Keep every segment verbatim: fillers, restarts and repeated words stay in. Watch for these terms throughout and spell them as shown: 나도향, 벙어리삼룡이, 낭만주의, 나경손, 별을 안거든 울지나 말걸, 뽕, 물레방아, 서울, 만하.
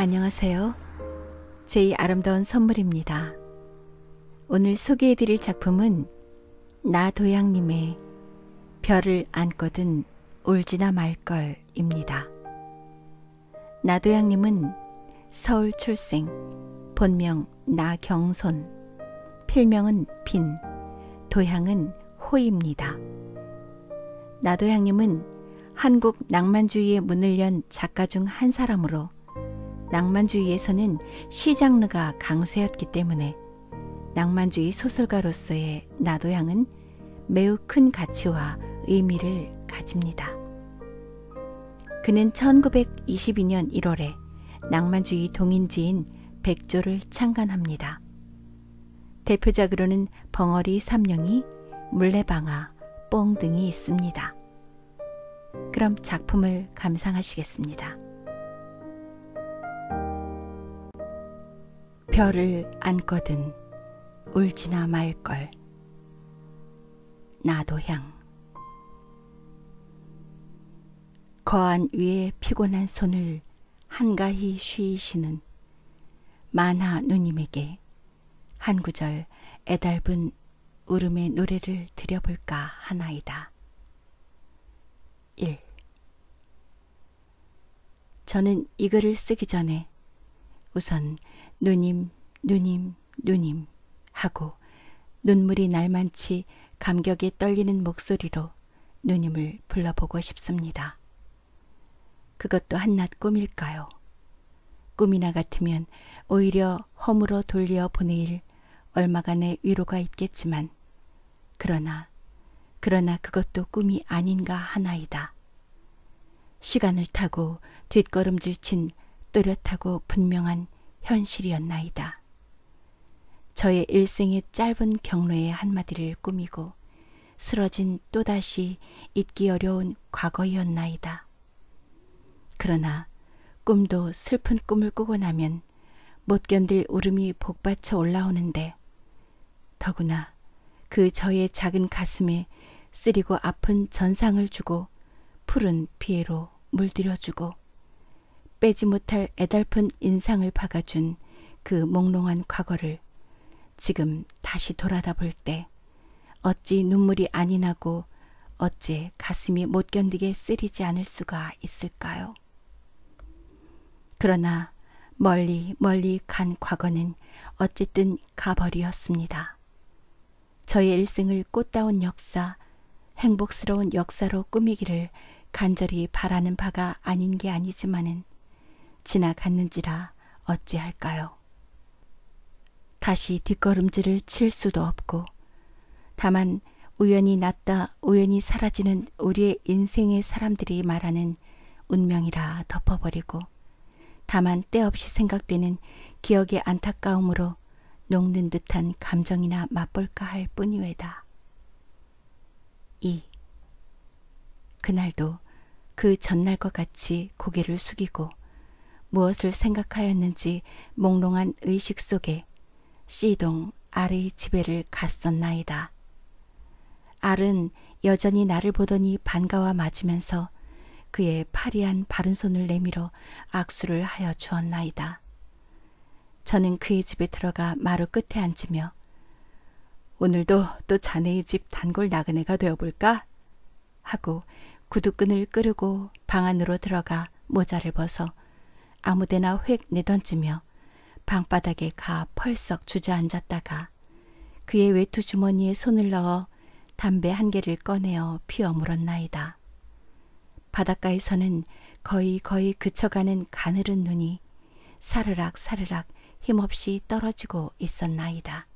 안녕하세요. 제이 아름다운 선물입니다. 오늘 소개해드릴 작품은 나도향님의 별을 안거든 울지나 말걸입니다. 나도향님은 서울 출생, 본명 나경손, 필명은 빈, 도향은 호입니다. 나도향님은 한국 낭만주의의 문을 연 작가 중 한 사람으로 낭만주의에서는 시 장르가 강세였기 때문에 낭만주의 소설가로서의 나도향은 매우 큰 가치와 의미를 가집니다. 그는 천구백이십이년 일월에 낭만주의 동인지인 백조를 창간합니다. 대표작으로는 벙어리삼룡이, 물레방아, 뽕 등이 있습니다. 그럼 작품을 감상하시겠습니다. 별을 안거든 울지나 말걸. 나도향. 거안 위에 피곤한 손을 한가히 쉬이시는 만하 누님에게 한 구절 애달픈 울음의 노래를 드려볼까 하나이다. 일. 저는 이 글을 쓰기 전에 우선 누님, 누님, 누님 하고 눈물이 날만치 감격에 떨리는 목소리로 누님을 불러보고 싶습니다. 그것도 한낱 꿈일까요? 꿈이나 같으면 오히려 허물어 돌려 보내일 얼마간의 위로가 있겠지만 그러나 그러나 그것도 꿈이 아닌가 하나이다. 시간을 타고 뒷걸음질 친 또렷하고 분명한 현실이었나이다. 저의 일생의 짧은 경로의 한마디를 꾸미고 쓰러진 또다시 잊기 어려운 과거이었나이다. 그러나 꿈도 슬픈 꿈을 꾸고 나면 못 견딜 울음이 복받쳐 올라오는데 더구나 그 저의 작은 가슴에 쓰리고 아픈 전상을 주고 푸른 피해로 물들여주고 빼지 못할 애달픈 인상을 박아준 그 몽롱한 과거를 지금 다시 돌아다 볼 때 어찌 눈물이 안이 나고 어찌 가슴이 못 견디게 쓰리지 않을 수가 있을까요? 그러나 멀리 멀리 간 과거는 어쨌든 가버리었습니다. 저의 일생을 꽃다운 역사, 행복스러운 역사로 꾸미기를 간절히 바라는 바가 아닌 게 아니지만은 지나갔는지라 어찌할까요? 다시 뒷걸음질을 칠 수도 없고 다만 우연히 났다 우연히 사라지는 우리의 인생의 사람들이 말하는 운명이라 덮어버리고 다만 때없이 생각되는 기억의 안타까움으로 녹는 듯한 감정이나 맛볼까 할 뿐이외다. 이. 그날도 그 전날과 같이 고개를 숙이고 무엇을 생각하였는지 몽롱한 의식 속에 C동 R의 집에를 갔었나이다. R은 여전히 나를 보더니 반가워 맞으면서 그의 파리한 바른손을 내밀어 악수를 하여 주었나이다. 저는 그의 집에 들어가 마루 끝에 앉으며 오늘도 또 자네의 집 단골 나그네가 되어볼까? 하고 구두끈을 끄르고 방 안으로 들어가 모자를 벗어 아무데나 획 내던지며 방바닥에 가 펄썩 주저앉았다가 그의 외투 주머니에 손을 넣어 담배 한 개를 꺼내어 피워 물었나이다. 바닷가에서는 거의 거의 그쳐가는 가늘은 눈이 사르락 사르락 힘없이 떨어지고 있었나이다.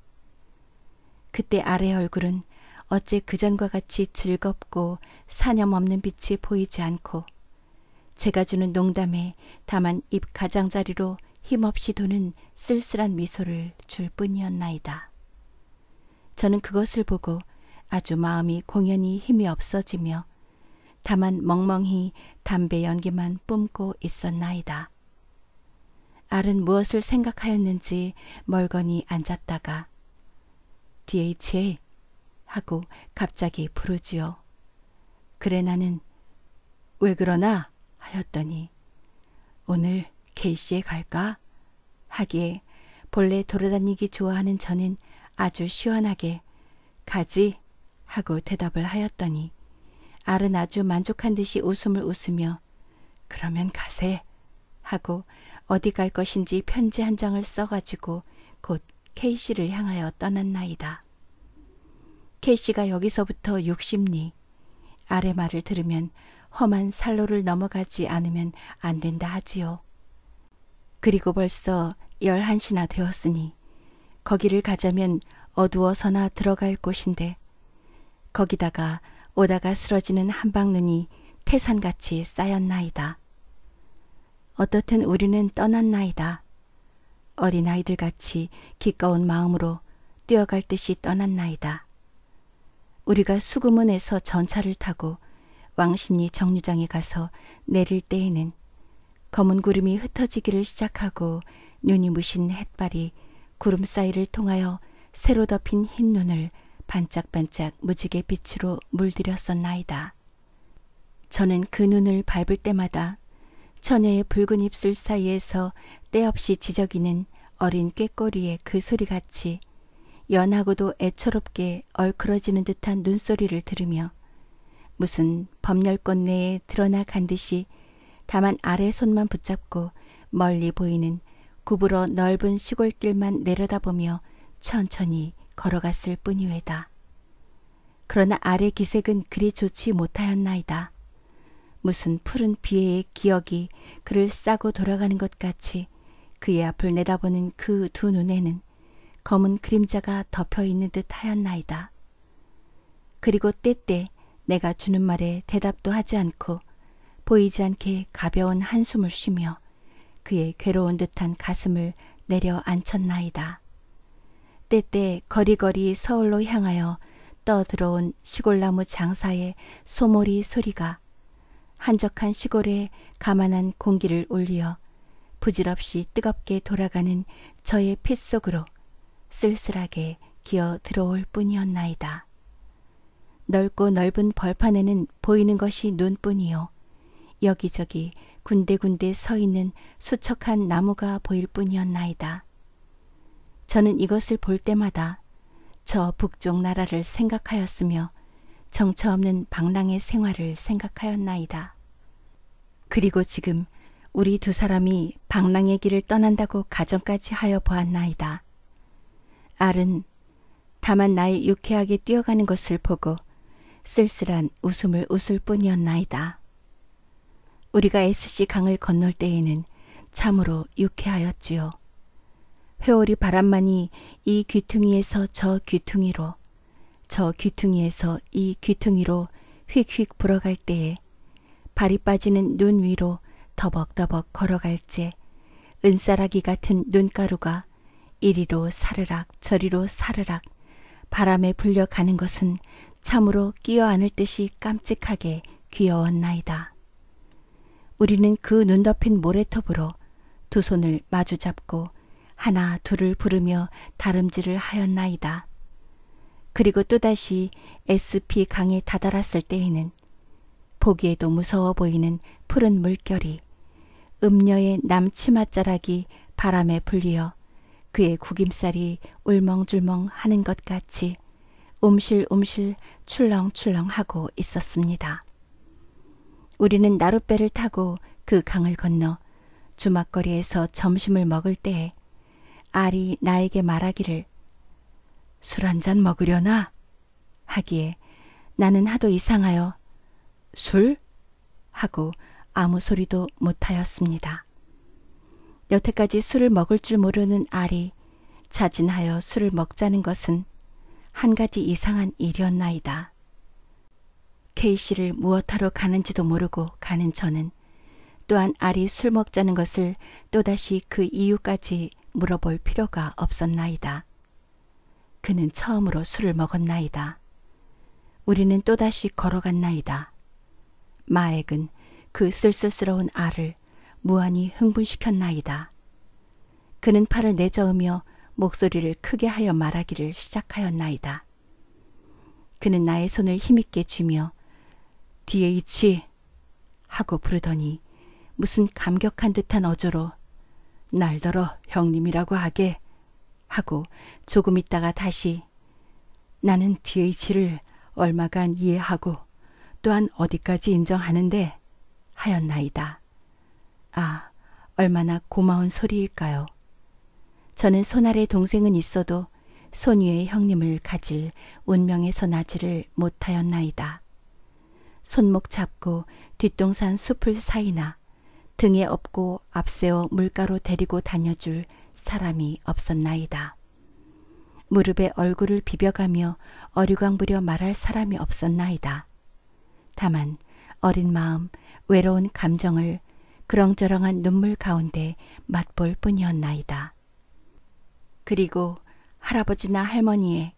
그때 아래 얼굴은 어째 그전과 같이 즐겁고 사념없는 빛이 보이지 않고 제가 주는 농담에 다만 입 가장자리로 힘없이 도는 쓸쓸한 미소를 줄 뿐이었나이다. 저는 그것을 보고 아주 마음이 공연히 힘이 없어지며 다만 멍멍히 담배 연기만 뿜고 있었나이다. 알은 무엇을 생각하였는지 멀거니 앉았다가 디에이치에이 하고 갑자기 부르지요. 그래 나는 왜 그러나 하였더니 오늘 케이씨에 갈까? 하기에 본래 돌아다니기 좋아하는 저는 아주 시원하게 가지 하고 대답을 하였더니 알은 아주 만족한 듯이 웃음을 웃으며 그러면 가세 하고 어디 갈 것인지 편지 한 장을 써가지고 곧 케이씨를 향하여 떠났나이다. 케이씨가 여기서부터 육십 리, 알의 말을 들으면 험한 산로를 넘어가지 않으면 안 된다 하지요. 그리고 벌써 열한 시나 되었으니 거기를 가자면 어두워서나 들어갈 곳인데 거기다가 오다가 쓰러지는 한방눈이 태산같이 쌓였나이다. 어떻든 우리는 떠났나이다. 어린아이들같이 기꺼운 마음으로 뛰어갈 듯이 떠났나이다. 우리가 수구문에서 전차를 타고 왕십리 정류장에 가서 내릴 때에는 검은 구름이 흩어지기를 시작하고 눈이 무신 햇발이 구름 사이를 통하여 새로 덮인 흰 눈을 반짝반짝 무지개 빛으로 물들였었나이다. 저는 그 눈을 밟을 때마다 처녀의 붉은 입술 사이에서 때없이 지저귀는 어린 꾀꼬리의 그 소리같이 연하고도 애처롭게 얼클어지는 듯한 눈소리를 들으며 무슨 법렬꽃 내에 드러나 간 듯이 다만 아래 손만 붙잡고 멀리 보이는 구부러 넓은 시골길만 내려다보며 천천히 걸어갔을 뿐이외다. 그러나 아래 기색은 그리 좋지 못하였나이다. 무슨 푸른 비애의 기억이 그를 싸고 돌아가는 것 같이 그의 앞을 내다보는 그 두 눈에는 검은 그림자가 덮여있는 듯 하였나이다. 그리고 때때 내가 주는 말에 대답도 하지 않고 보이지 않게 가벼운 한숨을 쉬며 그의 괴로운 듯한 가슴을 내려앉혔나이다. 때때 거리거리 서울로 향하여 떠들어온 시골나무 장사의 소몰이 소리가 한적한 시골에 가만한 공기를 울려 부질없이 뜨겁게 돌아가는 저의 핏 속으로 쓸쓸하게 기어 들어올 뿐이었나이다. 넓고 넓은 벌판에는 보이는 것이 눈뿐이요. 여기저기 군데군데 서 있는 수척한 나무가 보일 뿐이었나이다. 저는 이것을 볼 때마다 저 북쪽 나라를 생각하였으며 정처 없는 방랑의 생활을 생각하였나이다. 그리고 지금 우리 두 사람이 방랑의 길을 떠난다고 가정까지 하여 보았나이다. 알은 다만 나의 유쾌하게 뛰어가는 것을 보고 쓸쓸한 웃음을 웃을 뿐이었나이다. 우리가 에스씨 강을 건널 때에는 참으로 유쾌하였지요. 회오리 바람만이 이 귀퉁이에서 저 귀퉁이로, 저 귀퉁이에서 이 귀퉁이로 휙휙 불어갈 때에 발이 빠지는 눈 위로 더벅더벅 걸어갈 때 은사라기 같은 눈가루가 이리로 사르락 저리로 사르락 바람에 불려가는 것은 참으로 끼어안을 듯이 깜찍하게 귀여웠나이다. 우리는 그 눈 덮인 모래톱으로 두 손을 마주 잡고 하나 둘을 부르며 다름질을 하였나이다. 그리고 또다시 에스피 강에 다다랐을 때에는 보기에도 무서워 보이는 푸른 물결이 음녀의 남치맛자락이 바람에 불리어 그의 구김살이 울멍줄멍 하는 것 같이 움실움실 출렁출렁하고 있었습니다. 우리는 나룻배를 타고 그 강을 건너 주막거리에서 점심을 먹을 때에 알이 나에게 말하기를 술 한잔 먹으려나? 하기에 나는 하도 이상하여 술? 하고 아무 소리도 못하였습니다. 여태까지 술을 먹을 줄 모르는 알이 자진하여 술을 먹자는 것은 한 가지 이상한 일이었나이다. 케이씨를 무엇하러 가는지도 모르고 가는 저는 또한 알이 술 먹자는 것을 또다시 그 이유까지 물어볼 필요가 없었나이다. 그는 처음으로 술을 먹었나이다. 우리는 또다시 걸어갔나이다. 마액은 그 쓸쓸스러운 알을 무한히 흥분시켰나이다. 그는 팔을 내저으며 목소리를 크게 하여 말하기를 시작하였나이다. 그는 나의 손을 힘있게 쥐며 뒤에 있지 하고 부르더니 무슨 감격한 듯한 어조로 날더러 형님이라고 하게 하고 조금 있다가 다시 나는 디에이치를 얼마간 이해하고 또한 어디까지 인정하는데 하였나이다. 아, 얼마나 고마운 소리일까요? 저는 손아래 동생은 있어도 손 위에 형님을 가질 운명에서 나지를 못하였나이다. 손목 잡고 뒷동산 숲을 사이나 등에 업고 앞세워 물가로 데리고 다녀줄 사람이 없었나이다. 무릎에 얼굴을 비벼가며 어류강 부려 말할 사람이 없었나이다. 다만 어린 마음, 외로운 감정을 그렁저렁한 눈물 가운데 맛볼 뿐이었나이다. 그리고 할아버지나 할머니의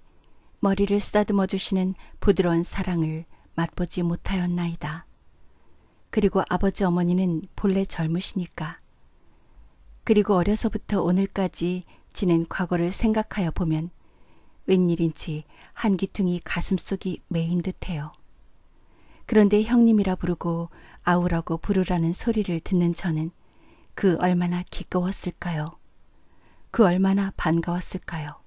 머리를 쓰다듬어 주시는 부드러운 사랑을 맛보지 못하였나이다. 그리고 아버지 어머니는 본래 젊으시니까. 그리고 어려서부터 오늘까지 지낸 과거를 생각하여 보면 웬일인지 한기퉁이 가슴속이 메인 듯해요. 그런데 형님이라 부르고 아우라고 부르라는 소리를 듣는 저는 그 얼마나 기꺼웠을까요? 그 얼마나 반가웠을까요?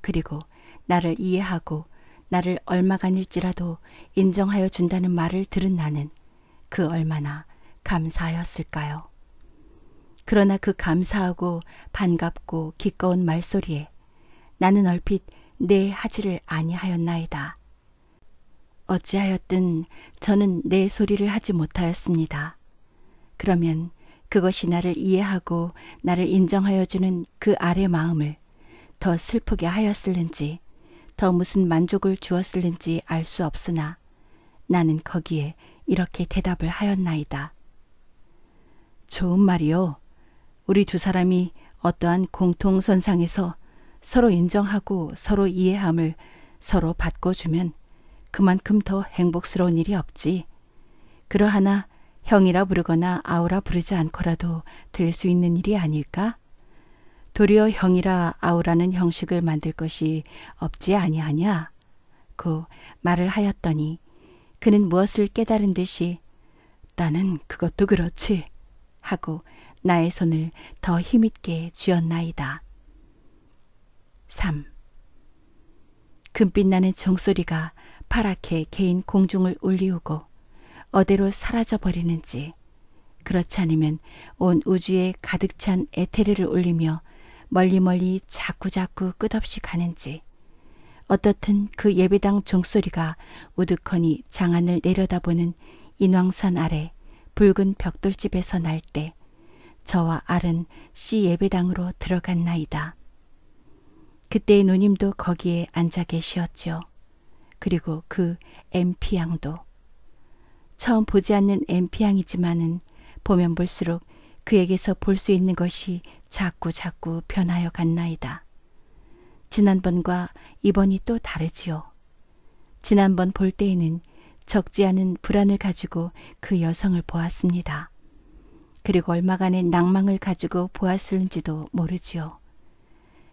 그리고 나를 이해하고 나를 얼마간일지라도 인정하여 준다는 말을 들은 나는 그 얼마나 감사하였을까요? 그러나 그 감사하고 반갑고 기꺼운 말소리에 나는 얼핏 네 하지를 아니하였나이다. 어찌하였든 저는 네 소리를 하지 못하였습니다. 그러면 그것이 나를 이해하고 나를 인정하여 주는 그 아래 마음을 더 슬프게 하였을는지 더 무슨 만족을 주었을는지 알 수 없으나 나는 거기에 이렇게 대답을 하였나이다. 좋은 말이요. 우리 두 사람이 어떠한 공통선상에서 서로 인정하고 서로 이해함을 서로 바꿔주면 그만큼 더 행복스러운 일이 없지. 그러하나 형이라 부르거나 아우라 부르지 않고라도 될 수 있는 일이 아닐까? 도리어 형이라 아우라는 형식을 만들 것이 없지 아니하냐? 고 말을 하였더니 그는 무엇을 깨달은 듯이 나는 그것도 그렇지 하고 나의 손을 더 힘있게 쥐었나이다. 삼. 금빛 나는 종소리가 파랗게 개인 공중을 울리우고 어디로 사라져버리는지 그렇지 않으면 온 우주에 가득 찬 에테르를 울리며 멀리멀리 자꾸자꾸 끝없이 가는지 어떻든 그 예배당 종소리가 우두커니 장안을 내려다보는 인왕산 아래 붉은 벽돌집에서 날 때 저와 알은 씨 예배당으로 들어갔나이다. 그때의 누님도 거기에 앉아 계시었지요. 그리고 그 엠피양도. 처음 보지 않는 엠피양이지만은 보면 볼수록 그에게서 볼 수 있는 것이 자꾸 자꾸 변하여 갔나이다. 지난번과 이번이 또 다르지요. 지난번 볼 때에는 적지 않은 불안을 가지고 그 여성을 보았습니다. 그리고 얼마간의 낭망을 가지고 보았을지도 모르지요.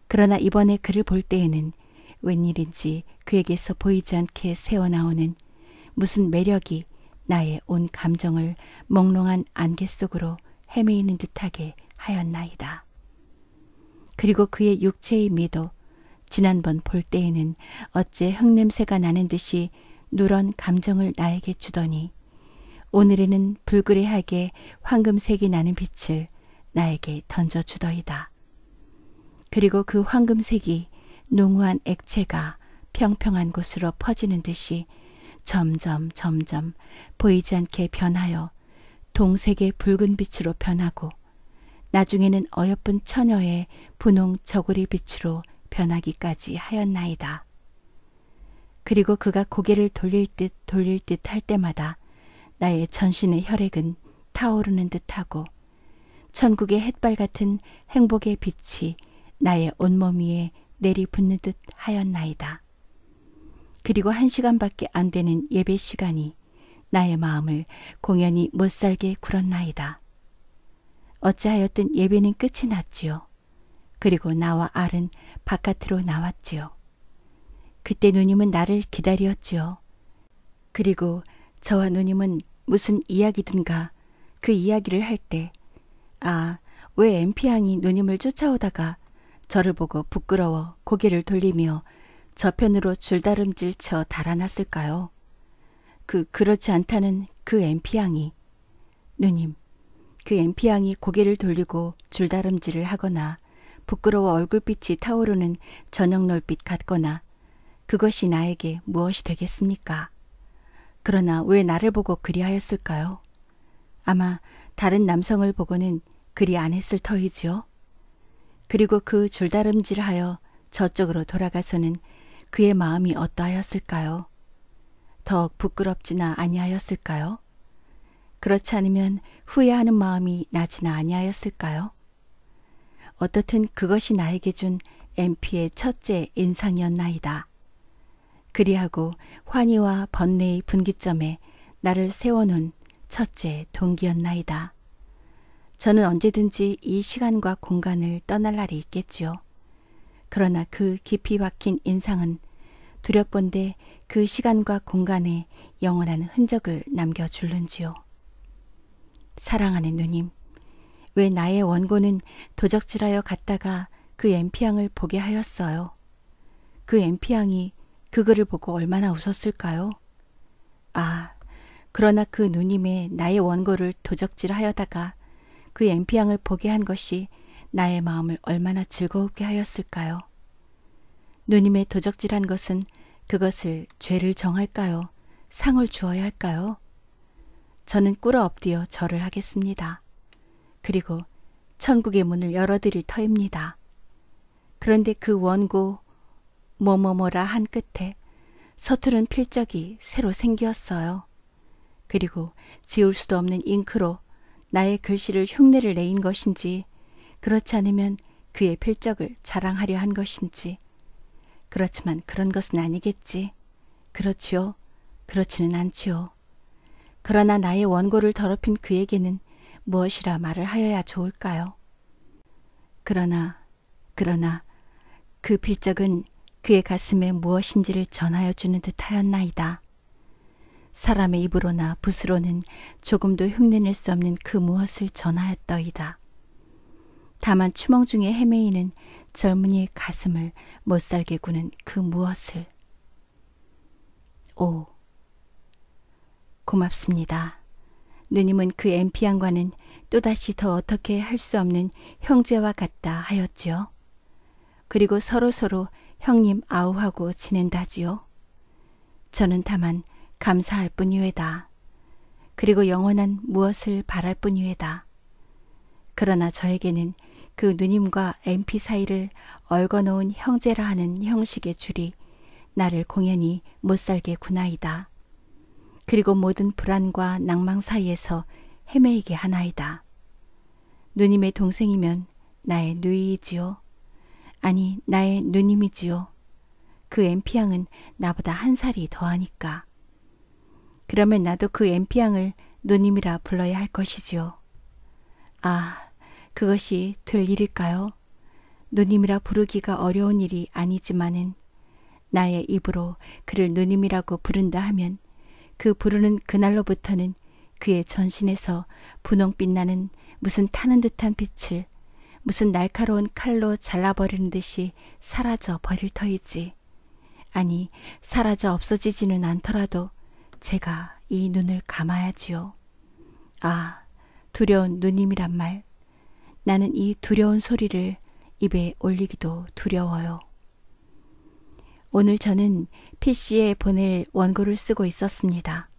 그러나 이번에 그를 볼 때에는 웬일인지 그에게서 보이지 않게 새어나오는 무슨 매력이 나의 온 감정을 몽롱한 안개 속으로 헤매이는 듯하게 하였나이다. 그리고 그의 육체의 미도 지난번 볼 때에는 어째 흙냄새가 나는 듯이 누런 감정을 나에게 주더니 오늘에는 불그레하게 황금색이 나는 빛을 나에게 던져주더이다. 그리고 그 황금색이 농후한 액체가 평평한 곳으로 퍼지는 듯이 점점 점점 보이지 않게 변하여 동색의 붉은 빛으로 변하고 나중에는 어여쁜 처녀의 분홍 저고리 빛으로 변하기까지 하였나이다. 그리고 그가 고개를 돌릴 듯 돌릴 듯 할 때마다 나의 전신의 혈액은 타오르는 듯하고 천국의 햇발 같은 행복의 빛이 나의 온몸 위에 내리붙는 듯 하였나이다. 그리고 한 시간밖에 안 되는 예배 시간이 나의 마음을 공연히 못살게 굴었나이다. 어찌하였든 예배는 끝이 났지요. 그리고 나와 알은 바깥으로 나왔지요. 그때 누님은 나를 기다렸지요. 그리고 저와 누님은 무슨 이야기든가 그 이야기를 할 때 아, 왜 엠피향이 누님을 쫓아오다가 저를 보고 부끄러워 고개를 돌리며 저편으로 줄다름질 쳐 달아났을까요? 그 그렇지 않다는 그 엠피향이. 누님, 그 엠피향이 고개를 돌리고 줄다름질을 하거나 부끄러워 얼굴빛이 타오르는 저녁 노을빛 같거나 그것이 나에게 무엇이 되겠습니까? 그러나 왜 나를 보고 그리하였을까요? 아마 다른 남성을 보고는 그리 안 했을 터이지요. 그리고 그 줄다름질하여 저쪽으로 돌아가서는 그의 마음이 어떠하였을까요? 더욱 부끄럽지나 아니하였을까요? 그렇지 않으면 후회하는 마음이 나지나 아니하였을까요? 어떻든 그것이 나에게 준 엠피의 첫째 인상이었나이다. 그리하고 환희와 번뇌의 분기점에 나를 세워놓은 첫째 동기였나이다. 저는 언제든지 이 시간과 공간을 떠날 날이 있겠지요. 그러나 그 깊이 박힌 인상은 두렵건대 그 시간과 공간에 영원한 흔적을 남겨줄는지요. 사랑하는 누님, 왜 나의 원고는 도적질하여 갔다가 그 엠피향을 보게 하였어요. 그 엠피향이 그 글을 보고 얼마나 웃었을까요? 아, 그러나 그 누님의 나의 원고를 도적질하여다가 그 엠피향을 보게 한 것이 나의 마음을 얼마나 즐거우게 하였을까요? 누님의 도적질한 것은 그것을 죄를 정할까요? 상을 주어야 할까요? 저는 꿇어 엎드려 절을 하겠습니다. 그리고 천국의 문을 열어드릴 터입니다. 그런데 그 원고 뭐뭐뭐라 한 끝에 서투른 필적이 새로 생겼어요. 그리고 지울 수도 없는 잉크로 나의 글씨를 흉내를 내인 것인지, 그렇지 않으면 그의 필적을 자랑하려 한 것인지. 그렇지만 그런 것은 아니겠지. 그렇지요. 그렇지는 않지요. 그러나 나의 원고를 더럽힌 그에게는 무엇이라 말을 하여야 좋을까요? 그러나, 그러나 그 필적은 그의 가슴에 무엇인지를 전하여 주는 듯하였나이다. 사람의 입으로나 붓으로는 조금도 흉내낼 수 없는 그 무엇을 전하였더이다. 다만 추멍 중에 헤매이는 젊은이의 가슴을 못살게 구는 그 무엇을. 오, 고맙습니다. 누님은 그 엠피향과는 또다시 더 어떻게 할 수 없는 형제와 같다 하였지요. 그리고 서로서로 형님 아우하고 지낸다지요. 저는 다만 감사할 뿐이외다. 그리고 영원한 무엇을 바랄 뿐이외다. 그러나 저에게는 그 누님과 엠피 사이를 얽어놓은 형제라 하는 형식의 줄이 나를 공연히 못살게 구나이다. 그리고 모든 불안과 낭망 사이에서 헤매이게 하나이다. 누님의 동생이면 나의 누이이지요. 아니, 나의 누님이지요. 그 엠피향은 나보다 한 살이 더하니까. 그러면 나도 그 엠피향을 누님이라 불러야 할 것이지요. 아, 그것이 될 일일까요? 누님이라 부르기가 어려운 일이 아니지만은 나의 입으로 그를 누님이라고 부른다 하면 그 부르는 그날로부터는 그의 전신에서 분홍빛 나는 무슨 타는 듯한 빛을 무슨 날카로운 칼로 잘라버리는 듯이 사라져 버릴 터이지. 아니, 사라져 없어지지는 않더라도 제가 이 눈을 감아야지요. 아, 두려운 누님이란 말. 나는 이 두려운 소리를 입에 올리기도 두려워요. 오늘 저는 피씨에 보낼 원고를 쓰고 있었습니다.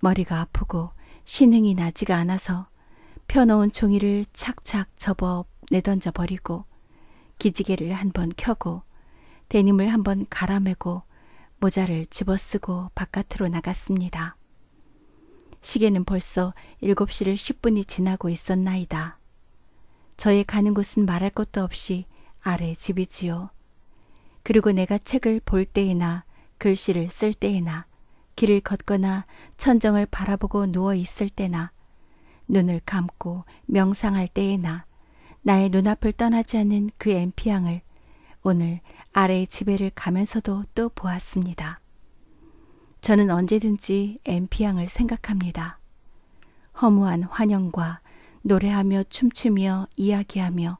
머리가 아프고 신흥이 나지가 않아서 펴놓은 종이를 착착 접어 내던져 버리고 기지개를 한번 켜고 데님을 한번 갈아매고 모자를 집어쓰고 바깥으로 나갔습니다. 시계는 벌써 일곱 시를 십 분이 지나고 있었나이다. 저의 가는 곳은 말할 것도 없이 아래 집이지요. 그리고 내가 책을 볼 때에나 글씨를 쓸 때에나 길을 걷거나 천정을 바라보고 누워 있을 때나 눈을 감고 명상할 때에나 나의 눈앞을 떠나지 않는 그 엠피향을 오늘 아래의 집에를 가면서도 또 보았습니다. 저는 언제든지 엠피향을 생각합니다. 허무한 환영과 노래하며 춤추며 이야기하며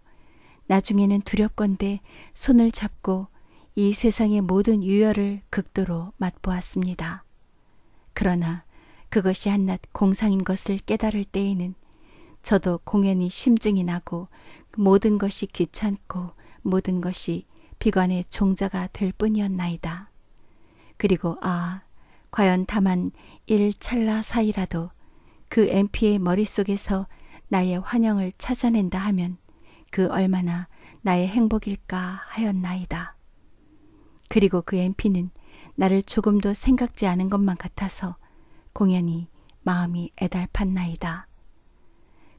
나중에는 두렵건대 손을 잡고 이 세상의 모든 유열을 극도로 맛보았습니다. 그러나 그것이 한낱 공상인 것을 깨달을 때에는 저도 공연히 심증이 나고 모든 것이 귀찮고 모든 것이 비관의 종자가 될 뿐이었나이다. 그리고 아, 과연 다만 일 찰나 사이라도 그 엠피의 머릿속에서 나의 환영을 찾아낸다 하면 그 얼마나 나의 행복일까 하였나이다. 그리고 그 엠피는 나를 조금도 생각지 않은 것만 같아서 공연히 마음이 애달팠나이다.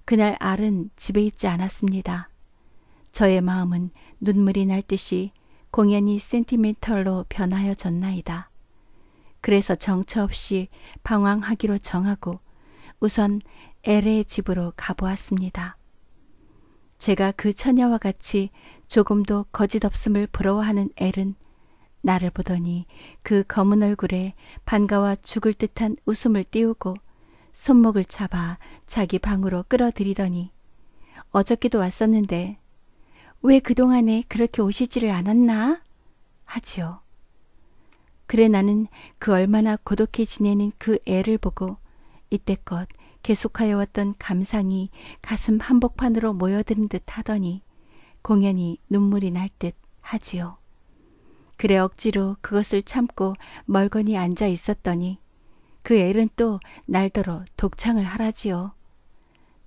그날 알은 집에 있지 않았습니다. 저의 마음은 눈물이 날 듯이 공연히 센티멘털로 변하여졌나이다. 그래서 정처 없이 방황하기로 정하고 우선 엘의 집으로 가보았습니다. 제가 그 처녀와 같이 조금도 거짓없음을 부러워하는 엘은 나를 보더니 그 검은 얼굴에 반가워 죽을 듯한 웃음을 띄우고 손목을 잡아 자기 방으로 끌어들이더니 어저께도 왔었는데 왜 그동안에 그렇게 오시지를 않았나? 하지요. 그래 나는 그 얼마나 고독히 지내는 그 애를 보고 이때껏 계속하여 왔던 감상이 가슴 한복판으로 모여드는 듯 하더니 공연히 눈물이 날 듯 하지요. 그래 억지로 그것을 참고 멀거니 앉아 있었더니 그 애는 또 날더러 독창을 하라지요.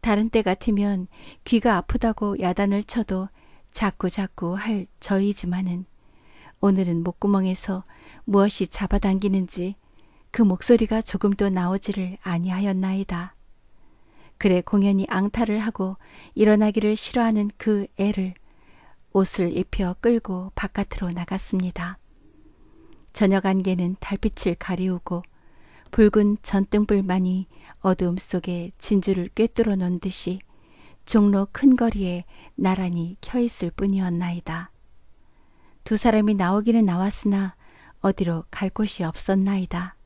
다른 때 같으면 귀가 아프다고 야단을 쳐도 자꾸자꾸 할 저이지만은 오늘은 목구멍에서 무엇이 잡아당기는지 그 목소리가 조금도 나오지를 아니하였나이다. 그래 공연히 앙탈을 하고 일어나기를 싫어하는 그 애를 옷을 입혀 끌고 바깥으로 나갔습니다. 저녁 안개는 달빛을 가리우고 붉은 전등불만이 어두움 속에 진주를 꿰뚫어 놓은 듯이 종로 큰 거리에 나란히 켜있을 뿐이었나이다. 두 사람이 나오기는 나왔으나 어디로 갈 곳이 없었나이다.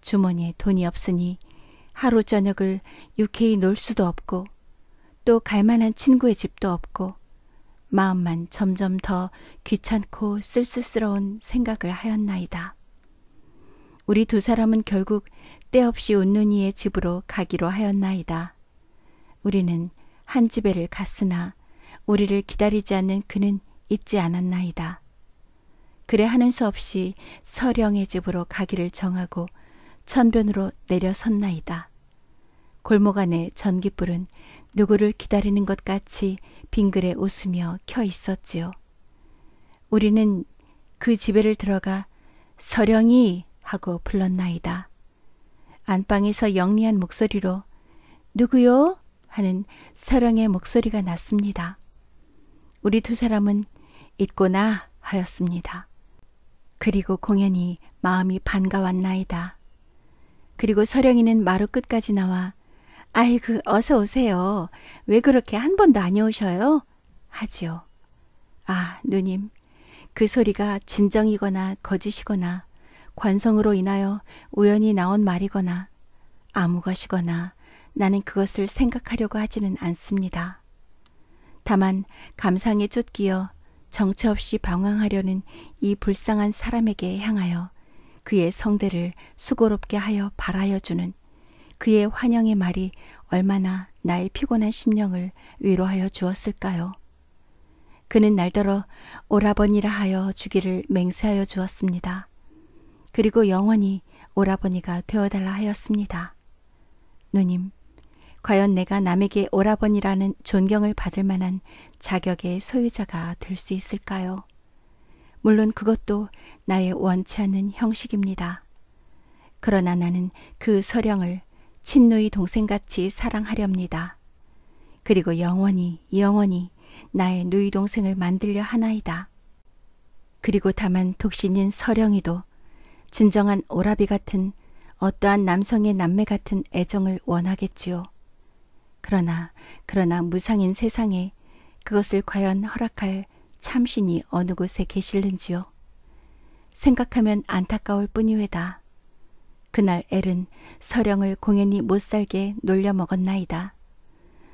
주머니에 돈이 없으니 하루 저녁을 유쾌히 놀 수도 없고 또 갈만한 친구의 집도 없고 마음만 점점 더 귀찮고 쓸쓸스러운 생각을 하였나이다. 우리 두 사람은 결국 때없이 웃는 이의 집으로 가기로 하였나이다. 우리는 한 집에를 갔으나 우리를 기다리지 않는 그는 잊지 않았나이다. 그래 하는 수 없이 서령의 집으로 가기를 정하고 천변으로 내려섰나이다. 골목 안에 전깃불은 누구를 기다리는 것 같이 빙그레 웃으며 켜 있었지요. 우리는 그 집에를 들어가 서령이 하고 불렀나이다. 안방에서 영리한 목소리로 누구요? 하는 서령의 목소리가 났습니다. 우리 두 사람은 있구나 하였습니다. 그리고 공연히 마음이 반가웠나이다. 그리고 서령이는 마루 끝까지 나와 아이고 어서 오세요. 왜 그렇게 한 번도 안 오셔요? 하지요. 아 누님 그 소리가 진정이거나 거짓이거나 관성으로 인하여 우연히 나온 말이거나 아무 것이거나 나는 그것을 생각하려고 하지는 않습니다. 다만 감상에 쫓기어 정처없이 방황하려는 이 불쌍한 사람에게 향하여 그의 성대를 수고롭게 하여 바라여주는 그의 환영의 말이 얼마나 나의 피곤한 심령을 위로하여 주었을까요? 그는 날더러 오라버니라 하여 주기를 맹세하여 주었습니다. 그리고 영원히 오라버니가 되어달라 하였습니다. 누님, 과연 내가 남에게 오라버니라는 존경을 받을 만한 자격의 소유자가 될 수 있을까요? 물론 그것도 나의 원치 않는 형식입니다. 그러나 나는 그 서령을 친누이 동생같이 사랑하렵니다. 그리고 영원히 영원히 나의 누이 동생을 만들려 하나이다. 그리고 다만 독신인 서령이도 진정한 오라비 같은 어떠한 남성의 남매 같은 애정을 원하겠지요. 그러나 그러나 무상인 세상에 그것을 과연 허락할 참신이 어느 곳에 계실는지요. 생각하면 안타까울 뿐이외다. 그날 엘은 서령을 공연히 못살게 놀려먹었나이다.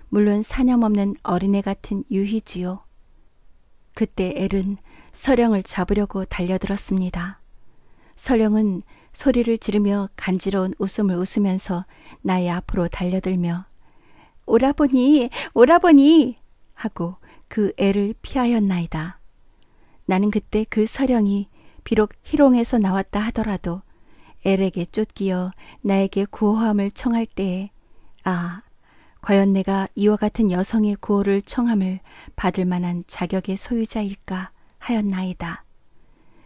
물론 사념없는 어린애 같은 유희지요. 그때 엘은 서령을 잡으려고 달려들었습니다. 서령은 소리를 지르며 간지러운 웃음을 웃으면서 나의 앞으로 달려들며 오라버니, 오라버니 하고 그 애를 피하였나이다. 나는 그때 그 서령이 비록 희롱에서 나왔다 하더라도 애에게 쫓기어 나에게 구호함을 청할 때에 아, 과연 내가 이와 같은 여성의 구호를 청함을 받을 만한 자격의 소유자일까 하였나이다.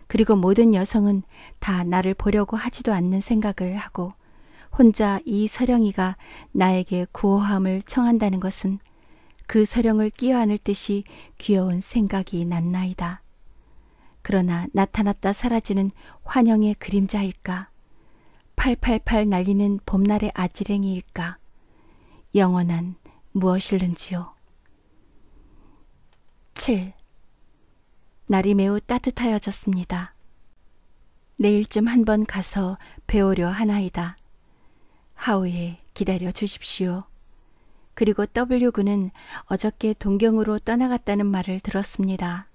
그리고 모든 여성은 다 나를 보려고 하지도 않는 생각을 하고 혼자 이 서령이가 나에게 구호함을 청한다는 것은 그 서령을 끼어안을 듯이 귀여운 생각이 났나이다. 그러나 나타났다 사라지는 환영의 그림자일까? 팔팔팔 날리는 봄날의 아지랭이일까? 영원한 무엇일는지요. 칠. 날이 매우 따뜻하여졌습니다. 내일쯤 한번 가서 배우려 하나이다. 하우에 기다려 주십시오. 그리고 더블유 군은 어저께 동경으로 떠나갔다는 말을 들었습니다.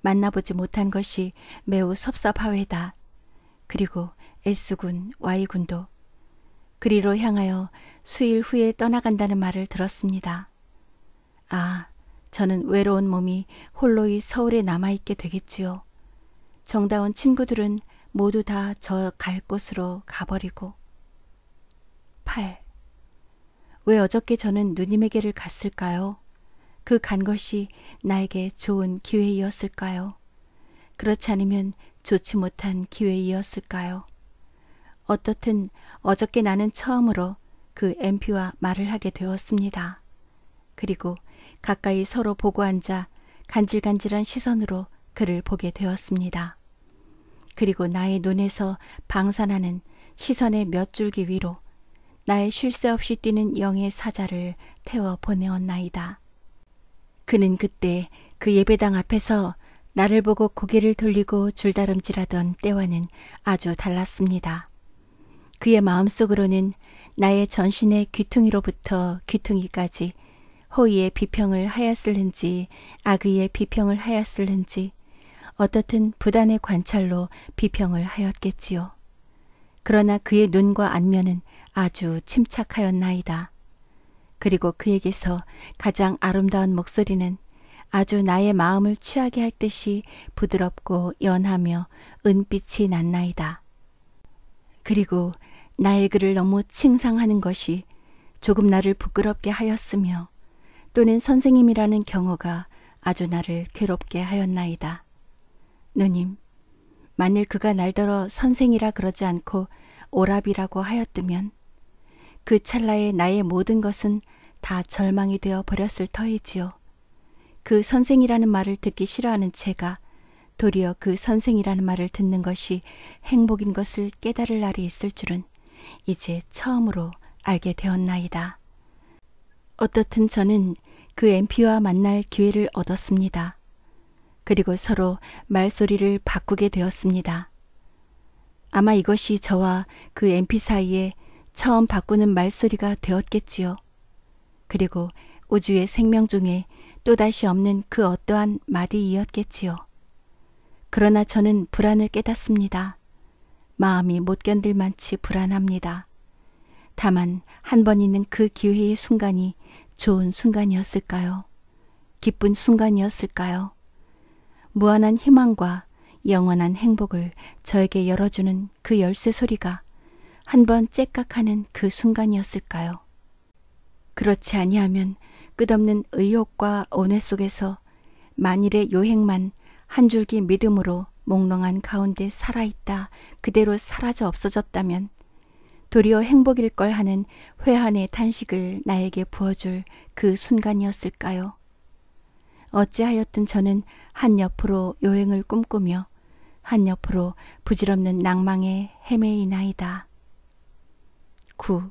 만나보지 못한 것이 매우 섭섭하외다. 그리고 에스 군, 와이 군도 그리로 향하여 수일 후에 떠나간다는 말을 들었습니다. 아, 저는 외로운 몸이 홀로이 서울에 남아있게 되겠지요. 정다운 친구들은 모두 다 저 갈 곳으로 가버리고. 팔. 왜 어저께 저는 누님에게를 갔을까요? 그 간 것이 나에게 좋은 기회이었을까요? 그렇지 않으면 좋지 못한 기회이었을까요? 어떻든 어저께 나는 처음으로 그 엠피와 말을 하게 되었습니다. 그리고 가까이 서로 보고 앉아 간질간질한 시선으로 그를 보게 되었습니다. 그리고 나의 눈에서 방산하는 시선의 몇 줄기 위로 나의 쉴 새 없이 뛰는 영의 사자를 태워 보내었나이다. 그는 그때 그 예배당 앞에서 나를 보고 고개를 돌리고 줄다름질하던 때와는 아주 달랐습니다. 그의 마음속으로는 나의 전신의 귀퉁이로부터 귀퉁이까지 호의의 비평을 하였을는지 악의의 비평을 하였을는지 어떻든 부단의 관찰로 비평을 하였겠지요. 그러나 그의 눈과 안면은 아주 침착하였나이다. 그리고 그에게서 가장 아름다운 목소리는 아주 나의 마음을 취하게 할 듯이 부드럽고 연하며 은빛이 났나이다. 그리고 나의 그를 너무 칭상하는 것이 조금 나를 부끄럽게 하였으며 또는 선생님이라는 경어가 아주 나를 괴롭게 하였나이다. 누님, 만일 그가 날더러 선생이라 그러지 않고 오랍이라고 하였더면 그 찰나에 나의 모든 것은 다 절망이 되어 버렸을 터이지요. 그 선생이라는 말을 듣기 싫어하는 제가 도리어 그 선생이라는 말을 듣는 것이 행복인 것을 깨달을 날이 있을 줄은 이제 처음으로 알게 되었나이다. 어떻든 저는 그 엠피와 만날 기회를 얻었습니다. 그리고 서로 말소리를 바꾸게 되었습니다. 아마 이것이 저와 그 엠피 사이에 처음 바꾸는 말소리가 되었겠지요. 그리고 우주의 생명 중에 또다시 없는 그 어떠한 마디이었겠지요. 그러나 저는 불안을 깨닫습니다. 마음이 못 견딜 만치 불안합니다. 다만 한 번 있는 그 기회의 순간이 좋은 순간이었을까요? 기쁜 순간이었을까요? 무한한 희망과 영원한 행복을 저에게 열어주는 그 열쇠 소리가 한 번 째깍하는 그 순간이었을까요? 그렇지 아니하면 끝없는 의욕과 온회 속에서 만일의 요행만 한 줄기 믿음으로 몽롱한 가운데 살아있다 그대로 사라져 없어졌다면 도리어 행복일 걸 하는 회한의 탄식을 나에게 부어줄 그 순간이었을까요? 어찌하였든 저는 한 옆으로 요행을 꿈꾸며 한 옆으로 부질없는 낭망에 헤매이나이다. 구.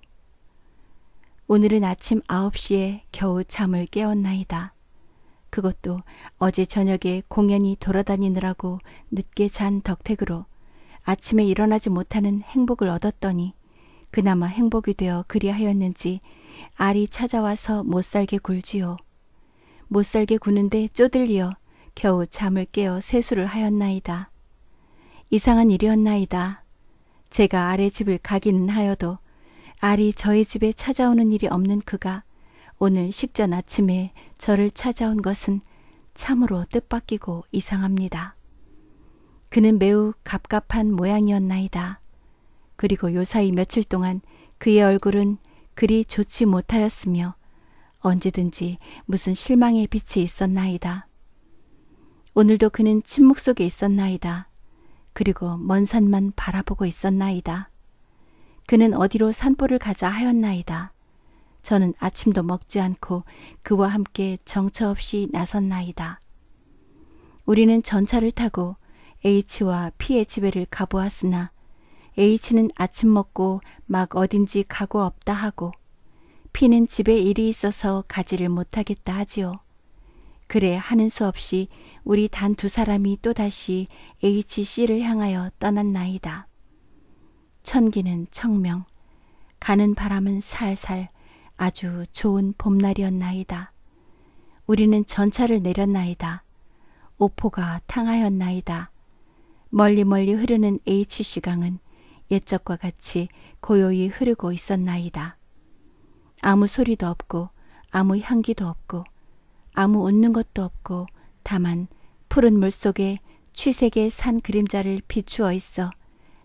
오늘은 아침 아홉 시에 겨우 잠을 깨었나이다. 그것도 어제 저녁에 공연히 돌아다니느라고 늦게 잔 덕택으로 아침에 일어나지 못하는 행복을 얻었더니 그나마 행복이 되어 그리하였는지 알이 찾아와서 못살게 굴지요. 못살게 구는데 쪼들리어 겨우 잠을 깨어 세수를 하였나이다. 이상한 일이었나이다. 제가 아래 집을 가기는 하여도 알이 저의 집에 찾아오는 일이 없는 그가 오늘 식전 아침에 저를 찾아온 것은 참으로 뜻밖이고 이상합니다. 그는 매우 갑갑한 모양이었나이다. 그리고 요사이 며칠 동안 그의 얼굴은 그리 좋지 못하였으며 언제든지 무슨 실망의 빛이 있었나이다. 오늘도 그는 침묵 속에 있었나이다. 그리고 먼 산만 바라보고 있었나이다. 그는 어디로 산보를 가자 하였나이다. 저는 아침도 먹지 않고 그와 함께 정처 없이 나섰나이다. 우리는 전차를 타고 H와 P의 집에를 가보았으나 H는 아침 먹고 막 어딘지 가고 없다 하고 P는 집에 일이 있어서 가지를 못하겠다 하지요. 그래 하는 수 없이 우리 단 두 사람이 또다시 H씨를 향하여 떠났나이다. 천기는 청명, 가는 바람은 살살 아주 좋은 봄날이었나이다. 우리는 전차를 내렸나이다. 오포가 탕하였나이다. 멀리멀리 흐르는 H씨강은 옛적과 같이 고요히 흐르고 있었나이다. 아무 소리도 없고 아무 향기도 없고 아무 웃는 것도 없고 다만 푸른 물속에 취색의 산 그림자를 비추어 있어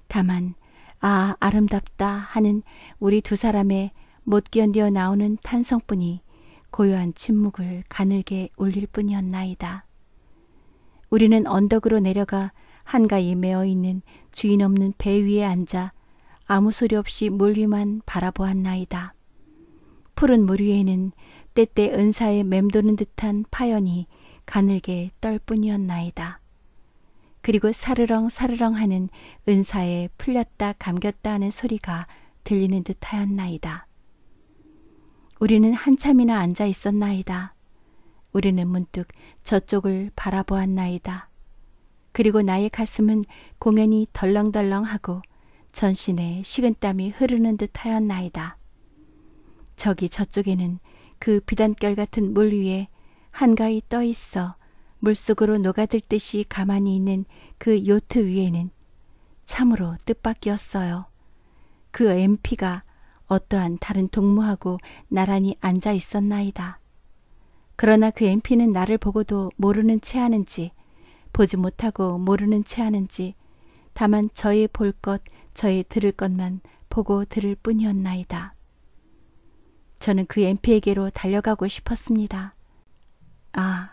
다만 아 아름답다 하는 우리 두 사람의 못 견뎌 나오는 탄성뿐이 고요한 침묵을 가늘게 울릴 뿐이었나이다. 우리는 언덕으로 내려가 한가히 메어있는 주인 없는 배 위에 앉아 아무 소리 없이 물 위만 바라보았나이다. 푸른 물 위에는 때때 은사에 맴도는 듯한 파연이 가늘게 떨 뿐이었나이다. 그리고 사르렁 사르렁 하는 은사에 풀렸다 감겼다 하는 소리가 들리는 듯 하였나이다. 우리는 한참이나 앉아 있었나이다. 우리는 문득 저쪽을 바라보았나이다. 그리고 나의 가슴은 공연히 덜렁덜렁하고 전신에 식은땀이 흐르는 듯 하였나이다. 저기 저쪽에는 그 비단결 같은 물 위에 한가히 떠 있어 물속으로 녹아들 듯이 가만히 있는 그 요트 위에는 참으로 뜻밖이었어요. 그 엠피가 어떠한 다른 동무하고 나란히 앉아 있었나이다. 그러나 그 엠피는 나를 보고도 모르는 채 하는지 보지 못하고 모르는 채 하는지 다만 저의 볼 것, 저의 들을 것만 보고 들을 뿐이었나이다. 저는 그 엠피에게로 달려가고 싶었습니다. 아,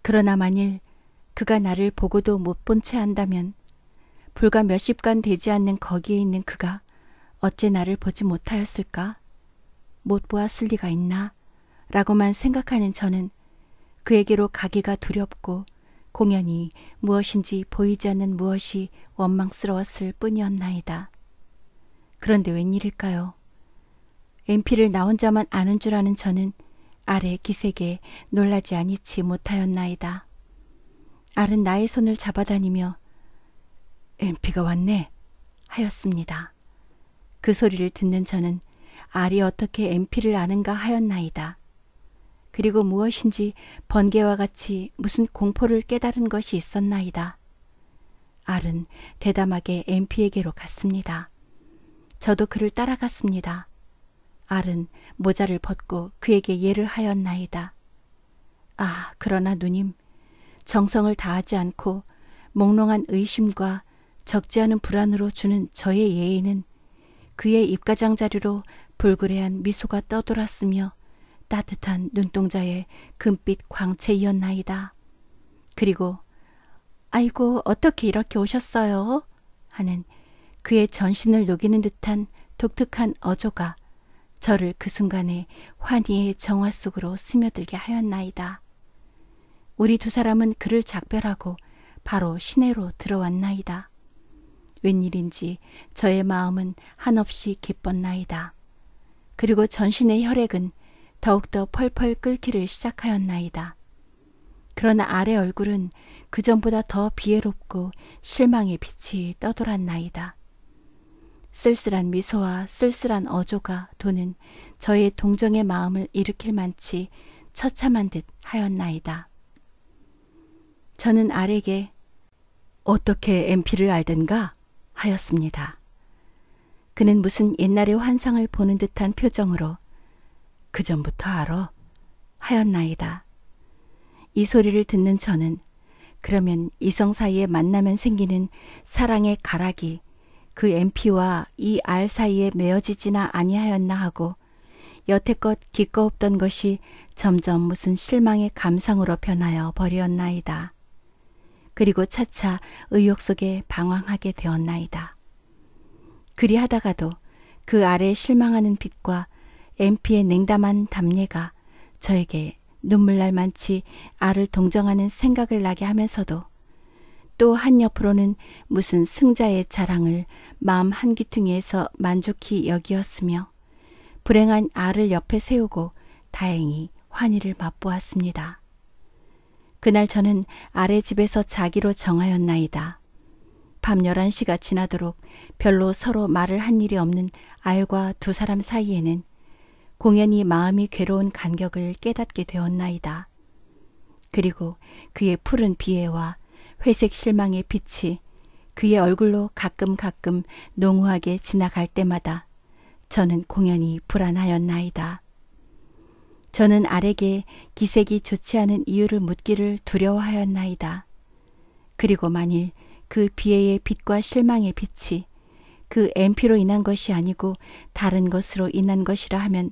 그러나 만일 그가 나를 보고도 못 본 채 한다면 불과 몇십간 되지 않는 거기에 있는 그가 어째 나를 보지 못하였을까? 못 보았을 리가 있나? 라고만 생각하는 저는 그에게로 가기가 두렵고 공연히 무엇인지 보이지 않는 무엇이 원망스러웠을 뿐이었나이다. 그런데 웬일일까요? 엠피를 나 혼자만 아는 줄 아는 저는 알의 기색에 놀라지 아니치 못하였나이다. 알은 나의 손을 잡아다니며 엠피가 왔네 하였습니다. 그 소리를 듣는 저는 알이 어떻게 엠피를 아는가 하였나이다. 그리고 무엇인지 번개와 같이 무슨 공포를 깨달은 것이 있었나이다. 알은 대담하게 엠피에게로 갔습니다. 저도 그를 따라갔습니다. 알은 모자를 벗고 그에게 예를 하였나이다. 아, 그러나 누님, 정성을 다하지 않고 몽롱한 의심과 적지 않은 불안으로 주는 저의 예의는 그의 입가장자리로 불그레한 미소가 떠돌았으며 따뜻한 눈동자의 금빛 광채이었나이다. 그리고 아이고 어떻게 이렇게 오셨어요? 하는 그의 전신을 녹이는 듯한 독특한 어조가 저를 그 순간에 환희의 정화 속으로 스며들게 하였나이다. 우리 두 사람은 그를 작별하고 바로 시내로 들어왔나이다. 웬일인지 저의 마음은 한없이 기뻤나이다. 그리고 전신의 혈액은 더욱더 펄펄 끓기를 시작하였나이다. 그러나 아래 얼굴은 그전보다 더 비애롭고 실망의 빛이 떠돌았나이다. 쓸쓸한 미소와 쓸쓸한 어조가 도는 저의 동정의 마음을 일으킬 만치 처참한 듯 하였나이다. 저는 아렉에게 어떻게 엠피를 알든가 하였습니다. 그는 무슨 옛날의 환상을 보는 듯한 표정으로 그 전부터 알아 하였나이다. 이 소리를 듣는 저는 그러면 이성 사이에 만나면 생기는 사랑의 가락이 그 엠피와 이 알 사이에 메어지지나 아니하였나 하고 여태껏 기꺼웠던 것이 점점 무슨 실망의 감상으로 변하여 버렸나이다. 그리고 차차 의욕 속에 방황하게 되었나이다. 그리하다가도 그 아래 실망하는 빛과 엠피의 냉담한 답례가 저에게 눈물 날 만치 알을 동정하는 생각을 나게 하면서도 또 한옆으로는 무슨 승자의 자랑을 마음 한귀퉁이에서 만족히 여기었으며 불행한 알을 옆에 세우고 다행히 환희를 맛보았습니다. 그날 저는 알의 집에서 자기로 정하였나이다. 밤 열한 시가 지나도록 별로 서로 말을 한 일이 없는 알과 두 사람 사이에는 공연히 마음이 괴로운 간격을 깨닫게 되었나이다. 그리고 그의 푸른 비애와 회색 실망의 빛이 그의 얼굴로 가끔 가끔 농후하게 지나갈 때마다 저는 공연히 불안하였나이다. 저는 알에게 기색이 좋지 않은 이유를 묻기를 두려워하였나이다. 그리고 만일 그 비애의 빛과 실망의 빛이 그 엠피로 인한 것이 아니고 다른 것으로 인한 것이라 하면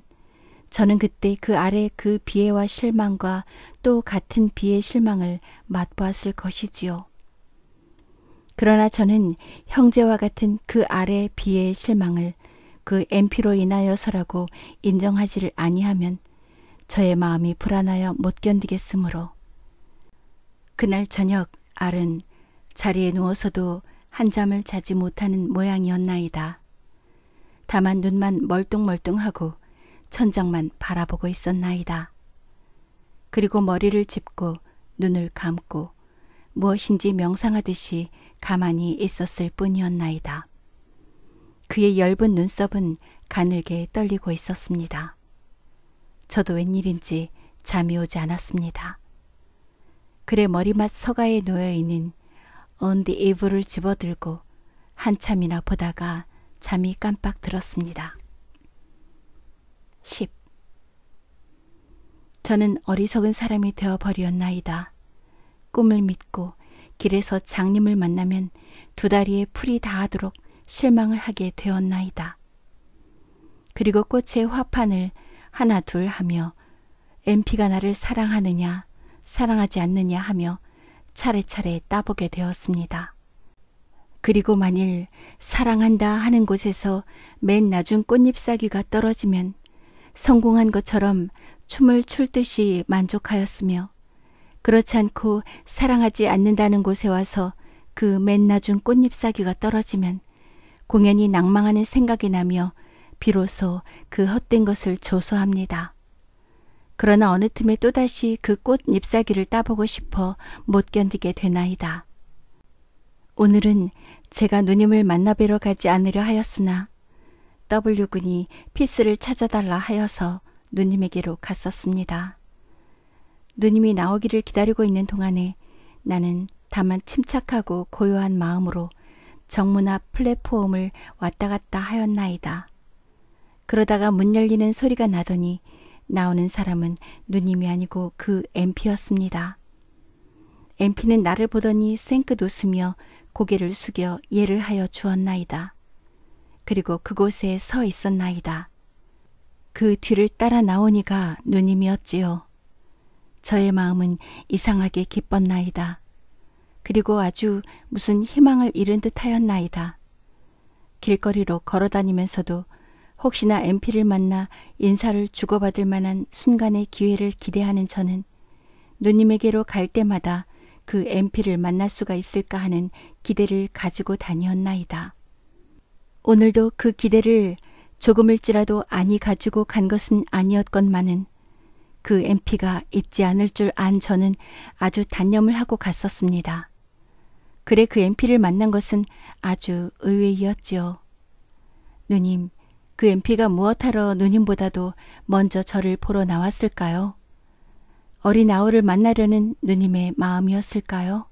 저는 그때 그 아래 그 비애와 실망과 또 같은 비애 실망을 맛보았을 것이지요. 그러나 저는 형제와 같은 그 아래 비애의 실망을 그 엠피로 인하여서라고 인정하지를 아니하면 저의 마음이 불안하여 못 견디겠으므로 그날 저녁 알은 자리에 누워서도 한잠을 자지 못하는 모양이었나이다. 다만 눈만 멀뚱멀뚱하고 천장만 바라보고 있었나이다. 그리고 머리를 짚고 눈을 감고 무엇인지 명상하듯이 가만히 있었을 뿐이었나이다. 그의 엷은 눈썹은 가늘게 떨리고 있었습니다. 저도 웬일인지 잠이 오지 않았습니다. 그래 머리맡 서가에 놓여있는 언디 이브를 집어들고 한참이나 보다가 잠이 깜빡 들었습니다. 십. 저는 어리석은 사람이 되어버렸나이다. 꿈을 믿고 길에서 장님을 만나면 두 다리에 풀이 닿아도록 실망을 하게 되었나이다. 그리고 꽃의 화판을 하나 둘 하며 엠피가 나를 사랑하느냐 사랑하지 않느냐 하며 차례차례 따보게 되었습니다. 그리고 만일 사랑한다 하는 곳에서 맨 나중 꽃잎사귀가 떨어지면 성공한 것처럼 춤을 출 듯이 만족하였으며 그렇지 않고 사랑하지 않는다는 곳에 와서 그 맨 나중 꽃잎사귀가 떨어지면 공연히 낭망하는 생각이 나며 비로소 그 헛된 것을 조소합니다. 그러나 어느 틈에 또다시 그 꽃잎사귀를 따보고 싶어 못 견디게 되나이다. 오늘은 제가 누님을 만나뵈러 가지 않으려 하였으나 더블유군이 피스를 찾아달라 하여서 누님에게로 갔었습니다. 누님이 나오기를 기다리고 있는 동안에 나는 다만 침착하고 고요한 마음으로 정문 앞 플랫폼을 왔다 갔다 하였나이다. 그러다가 문 열리는 소리가 나더니 나오는 사람은 누님이 아니고 그 엠피였습니다. 엠피는 나를 보더니 생긋 웃으며 고개를 숙여 예를 하여 주었나이다. 그리고 그곳에 서 있었나이다. 그 뒤를 따라 나오니가 누님이었지요. 저의 마음은 이상하게 기뻤나이다. 그리고 아주 무슨 희망을 잃은 듯 하였나이다. 길거리로 걸어다니면서도 혹시나 엠피를 만나 인사를 주고받을 만한 순간의 기회를 기대하는 저는 누님에게로 갈 때마다 그 엠피를 만날 수가 있을까 하는 기대를 가지고 다녔나이다. 오늘도 그 기대를 조금일지라도 아니 가지고 간 것은 아니었건만은 그 엠피가 있지 않을 줄 안 저는 아주 단념을 하고 갔었습니다. 그래 그 엠피를 만난 것은 아주 의외이었지요. 누님, 그 엠피가 무엇하러 누님보다도 먼저 저를 보러 나왔을까요? 어린 아우를 만나려는 누님의 마음이었을까요?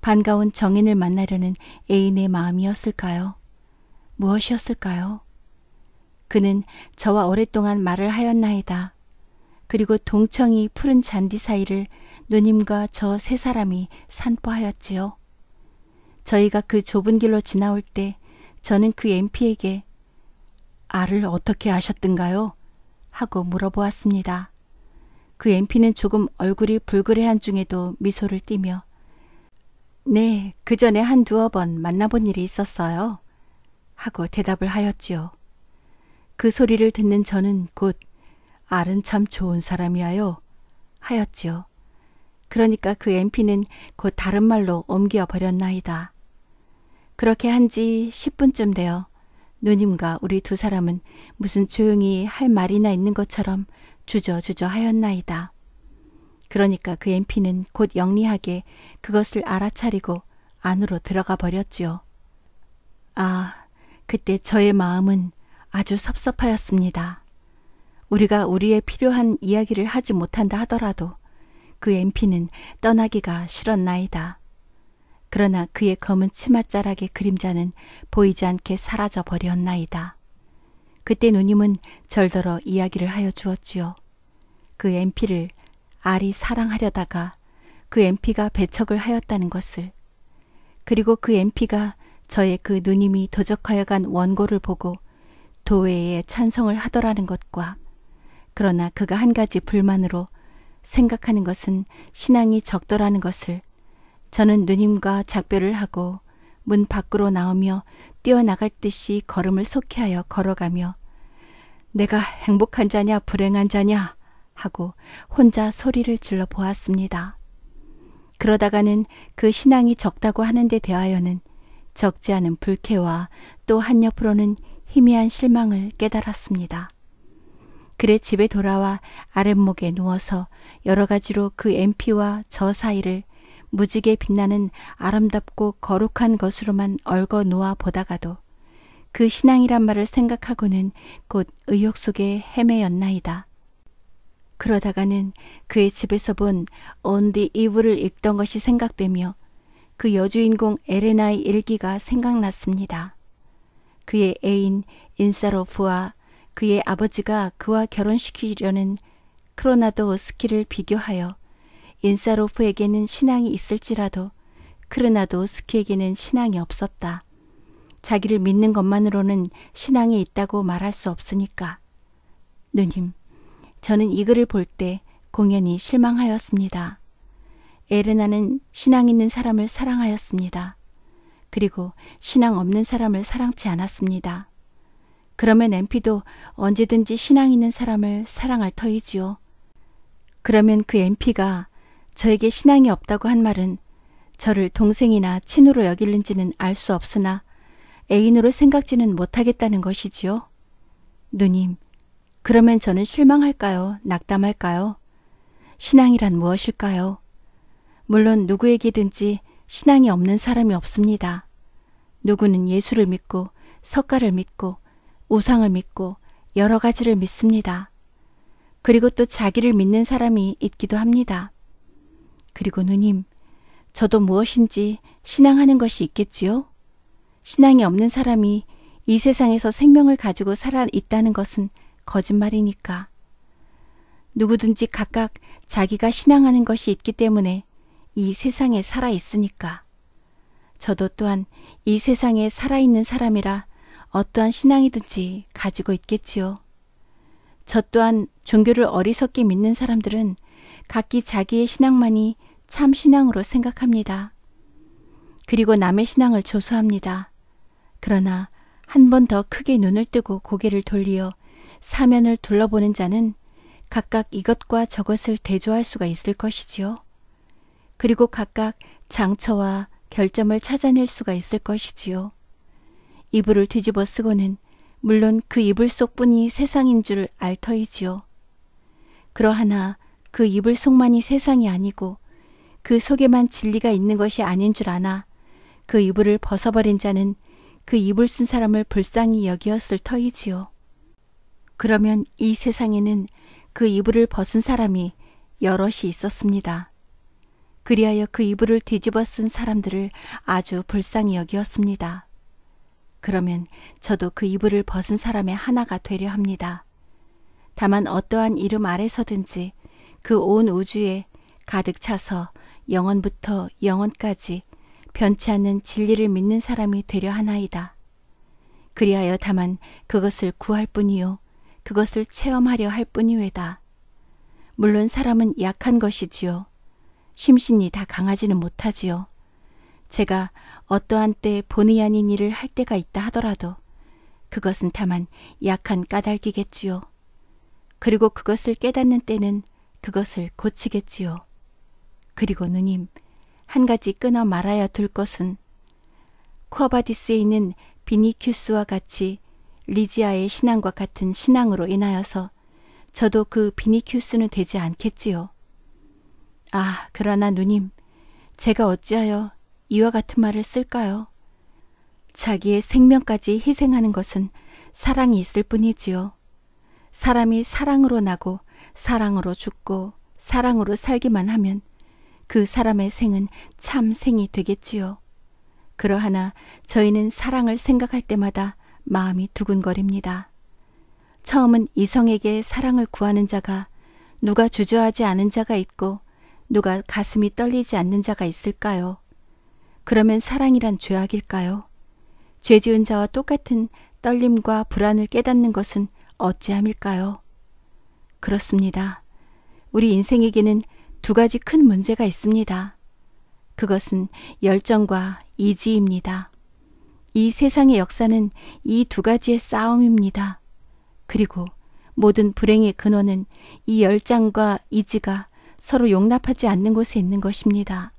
반가운 정인을 만나려는 애인의 마음이었을까요? 무엇이었을까요? 그는 저와 오랫동안 말을 하였나이다. 그리고 동청이 푸른 잔디 사이를 누님과 저 세 사람이 산보하였지요. 저희가 그 좁은 길로 지나올 때 저는 그 엠피에게 알을 어떻게 아셨던가요? 하고 물어보았습니다. 그 엠피는 조금 얼굴이 불그레한 중에도 미소를 띠며 네, 그 전에 한 두어 번 만나본 일이 있었어요. 하고 대답을 하였지요. 그 소리를 듣는 저는 곧 알은 참 좋은 사람이야요. 하였지요. 그러니까 그 엠피는 곧 다른 말로 옮겨버렸나이다. 그렇게 한 지 십 분쯤 되어 누님과 우리 두 사람은 무슨 조용히 할 말이나 있는 것처럼 주저주저 하였나이다. 그러니까 그 엠피는 곧 영리하게 그것을 알아차리고 안으로 들어가 버렸지요. 아, 그때 저의 마음은 아주 섭섭하였습니다. 우리가 우리의 필요한 이야기를 하지 못한다 하더라도 그 엠피는 떠나기가 싫었나이다. 그러나 그의 검은 치맛자락의 그림자는 보이지 않게 사라져 버렸나이다. 그때 누님은 절더러 이야기를 하여 주었지요. 그 엠피를 알이 사랑하려다가 그 엠피가 배척을 하였다는 것을, 그리고 그 엠피가 저의 그 누님이 도적하여 간 원고를 보고 도회에 찬성을 하더라는 것과, 그러나 그가 한 가지 불만으로 생각하는 것은 신앙이 적더라는 것을, 저는 누님과 작별을 하고 문 밖으로 나오며 뛰어나갈 듯이 걸음을 속히하여 걸어가며 내가 행복한 자냐 불행한 자냐 하고 혼자 소리를 질러 보았습니다. 그러다가는 그 신앙이 적다고 하는 데 대하여는 적지 않은 불쾌와 또 한옆으로는 희미한 실망을 깨달았습니다. 그래 집에 돌아와 아랫목에 누워서 여러 가지로 그 엠피와 저 사이를 무지개 빛나는 아름답고 거룩한 것으로만 얽어 놓아 보다가도 그 신앙이란 말을 생각하고는 곧 의욕 속에 헤매였나이다. 그러다가는 그의 집에서 본 On the Eve를 읽던 것이 생각되며 그 여주인공 에레나의 일기가 생각났습니다. 그의 애인 인사로프와 그의 아버지가 그와 결혼시키려는 크로나도스키를 비교하여 인사로프에게는 신앙이 있을지라도 크로나도스키에게는 신앙이 없었다. 자기를 믿는 것만으로는 신앙이 있다고 말할 수 없으니까. 누님, 저는 이 글을 볼 때 공연히 실망하였습니다. 에레나는 신앙 있는 사람을 사랑하였습니다. 그리고 신앙 없는 사람을 사랑치 않았습니다. 그러면 엠피도 언제든지 신앙 있는 사람을 사랑할 터이지요. 그러면 그 엠피가 저에게 신앙이 없다고 한 말은 저를 동생이나 친으로 여길는지는 알 수 없으나 애인으로 생각지는 못하겠다는 것이지요. 누님, 그러면 저는 실망할까요? 낙담할까요? 신앙이란 무엇일까요? 물론 누구에게든지 신앙이 없는 사람이 없습니다. 누구는 예수를 믿고 석가를 믿고 우상을 믿고 여러 가지를 믿습니다. 그리고 또 자기를 믿는 사람이 있기도 합니다. 그리고 누님, 저도 무엇인지 신앙하는 것이 있겠지요? 신앙이 없는 사람이 이 세상에서 생명을 가지고 살아 있다는 것은 거짓말이니까. 누구든지 각각 자기가 신앙하는 것이 있기 때문에 이 세상에 살아 있으니까. 저도 또한 이 세상에 살아있는 사람이라 어떠한 신앙이든지 가지고 있겠지요. 저 또한 종교를 어리석게 믿는 사람들은 각기 자기의 신앙만이 참 신앙으로 생각합니다. 그리고 남의 신앙을 조소합니다. 그러나 한 번 더 크게 눈을 뜨고 고개를 돌리어 사면을 둘러보는 자는 각각 이것과 저것을 대조할 수가 있을 것이지요. 그리고 각각 장처와 결점을 찾아낼 수가 있을 것이지요. 이불을 뒤집어 쓰고는 물론 그 이불 속뿐이 세상인 줄 알 터이지요. 그러하나 그 이불 속만이 세상이 아니고 그 속에만 진리가 있는 것이 아닌 줄 아나 그 이불을 벗어버린 자는 그 입을 쓴 사람을 불쌍히 여기었을 터이지요. 그러면 이 세상에는 그 이불을 벗은 사람이 여럿이 있었습니다. 그리하여 그 이불을 뒤집어 쓴 사람들을 아주 불쌍히 여기었습니다. 그러면 저도 그 이불을 벗은 사람의 하나가 되려 합니다. 다만 어떠한 이름 아래서든지 그 온 우주에 가득 차서 영원부터 영원까지 변치 않는 진리를 믿는 사람이 되려 하나이다. 그리하여 다만 그것을 구할 뿐이요 그것을 체험하려 할 뿐이외다. 물론 사람은 약한 것이지요. 심신이 다 강하지는 못하지요. 제가 어떠한 때 본의 아닌 일을 할 때가 있다 하더라도 그것은 다만 약한 까닭이겠지요. 그리고 그것을 깨닫는 때는 그것을 고치겠지요. 그리고 누님, 한 가지 끊어 말아야 둘 것은 쿠어바디스에 있는 비니큐스와 같이 리지아의 신앙과 같은 신앙으로 인하여서 저도 그 비니큐스는 되지 않겠지요. 아, 그러나 누님, 제가 어찌하여 이와 같은 말을 쓸까요? 자기의 생명까지 희생하는 것은 사랑이 있을 뿐이지요. 사람이 사랑으로 나고 사랑으로 죽고 사랑으로 살기만 하면 그 사람의 생은 참 생이 되겠지요. 그러하나 저희는 사랑을 생각할 때마다 마음이 두근거립니다. 처음은 이성에게 사랑을 구하는 자가 누가 주저하지 않은 자가 있고 누가 가슴이 떨리지 않는 자가 있을까요? 그러면 사랑이란 죄악일까요? 죄 지은 자와 똑같은 떨림과 불안을 깨닫는 것은 어찌함일까요? 그렇습니다. 우리 인생에게는 두 가지 큰 문제가 있습니다. 그것은 열정과 이지입니다. 이 세상의 역사는 이 두 가지의 싸움입니다. 그리고 모든 불행의 근원은 이 열정과 이지가 서로 용납하지 않는 곳에 있는 것입니다.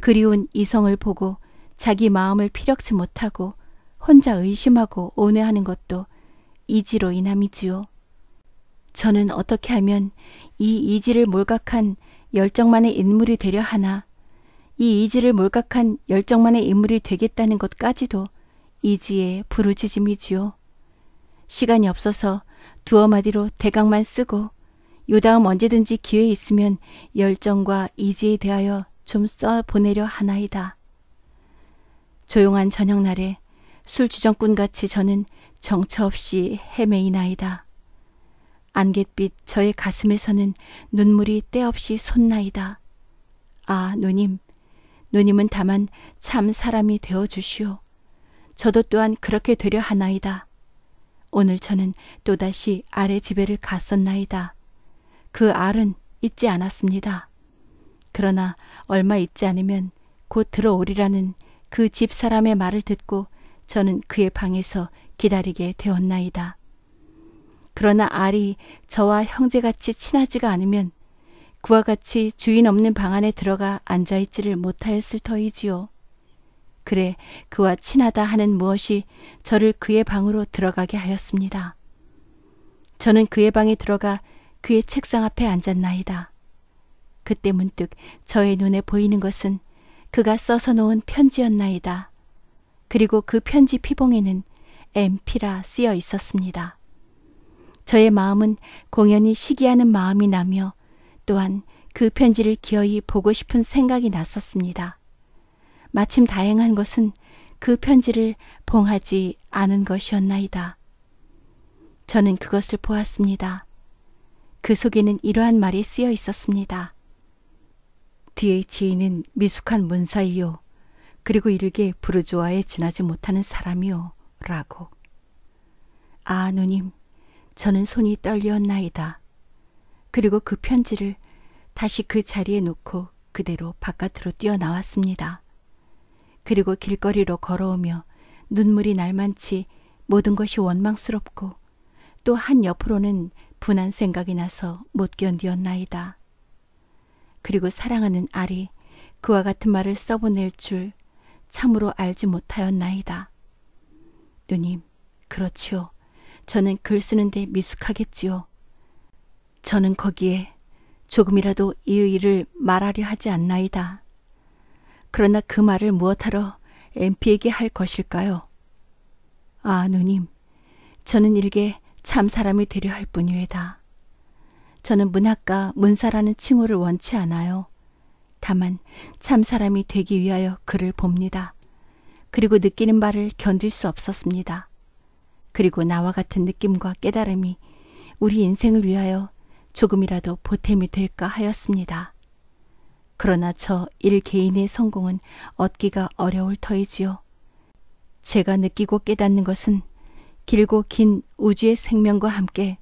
그리운 이성을 보고 자기 마음을 피력치 못하고 혼자 의심하고 온회하는 것도 이지로 인함이지요. 저는 어떻게 하면 이 이지를 몰각한 열정만의 인물이 되려 하나 이 이지를 몰각한 열정만의 인물이 되겠다는 것까지도 이지의 부르짖음이지요. 시간이 없어서 두어 마디로 대강만 쓰고 요다음 언제든지 기회 있으면 열정과 이지에 대하여 좀 써보내려 하나이다. 조용한 저녁날에 술주정꾼같이 저는 정처없이 헤매이나이다. 안갯빛 저의 가슴에서는 눈물이 때없이 솟나이다. 아, 누님, 누님은 다만 참 사람이 되어주시오. 저도 또한 그렇게 되려 하나이다. 오늘 저는 또다시 알의 집에를 갔었나이다. 그 알은 잊지 않았습니다. 그러나 얼마 잊지 않으면 곧 들어오리라는 그 집사람의 말을 듣고 저는 그의 방에서 기다리게 되었나이다. 그러나 알이 저와 형제같이 친하지가 않으면 그와 같이 주인 없는 방 안에 들어가 앉아있지를 못하였을 터이지요. 그래, 그와 친하다 하는 무엇이 저를 그의 방으로 들어가게 하였습니다. 저는 그의 방에 들어가 그의 책상 앞에 앉았나이다. 그때 문득 저의 눈에 보이는 것은 그가 써서 놓은 편지였나이다. 그리고 그 편지 피봉에는 엠피라 쓰여 있었습니다. 저의 마음은 공연히 시기하는 마음이 나며 또한 그 편지를 기어이 보고 싶은 생각이 났었습니다. 마침 다행한 것은 그 편지를 봉하지 않은 것이었나이다. 저는 그것을 보았습니다. 그 속에는 이러한 말이 쓰여 있었습니다. 디에이치에는 미숙한 문사이요. 그리고 이르게 부르주아에 지나지 못하는 사람이요. 라고. 아, 누님, 저는 손이 떨렸나이다. 그리고 그 편지를 다시 그 자리에 놓고 그대로 바깥으로 뛰어나왔습니다. 그리고 길거리로 걸어오며 눈물이 날만치 모든 것이 원망스럽고 또 한 옆으로는 분한 생각이 나서 못 견디었나이다. 그리고 사랑하는 알이 그와 같은 말을 써보낼 줄 참으로 알지 못하였나이다. 누님, 그렇지요. 저는 글 쓰는데 미숙하겠지요. 저는 거기에 조금이라도 이 의의를 말하려 하지 않나이다. 그러나 그 말을 무엇하러 엠피에게 할 것일까요? 아, 누님, 저는 일개 참사람이 되려 할 뿐이외다. 저는 문학가 문사라는 칭호를 원치 않아요. 다만 참사람이 되기 위하여 글을 봅니다. 그리고 느끼는 바를 견딜 수 없었습니다. 그리고 나와 같은 느낌과 깨달음이 우리 인생을 위하여 조금이라도 보탬이 될까 하였습니다. 그러나 저 일개인의 성공은 얻기가 어려울 터이지요. 제가 느끼고 깨닫는 것은 길고 긴 우주의 생명과 함께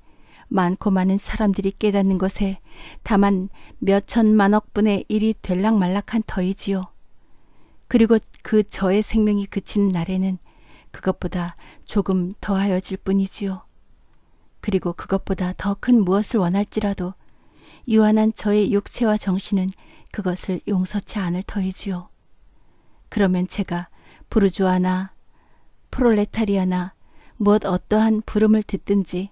많고 많은 사람들이 깨닫는 것에 다만 몇 천만억분의 일이 될락말락한 터이지요. 그리고 그 저의 생명이 그치는 날에는 그것보다 조금 더하여질 뿐이지요. 그리고 그것보다 더 큰 무엇을 원할지라도 유한한 저의 육체와 정신은 그것을 용서치 않을 터이지요. 그러면 제가 부르주아나 프롤레타리아나 무엇 어떠한 부름을 듣든지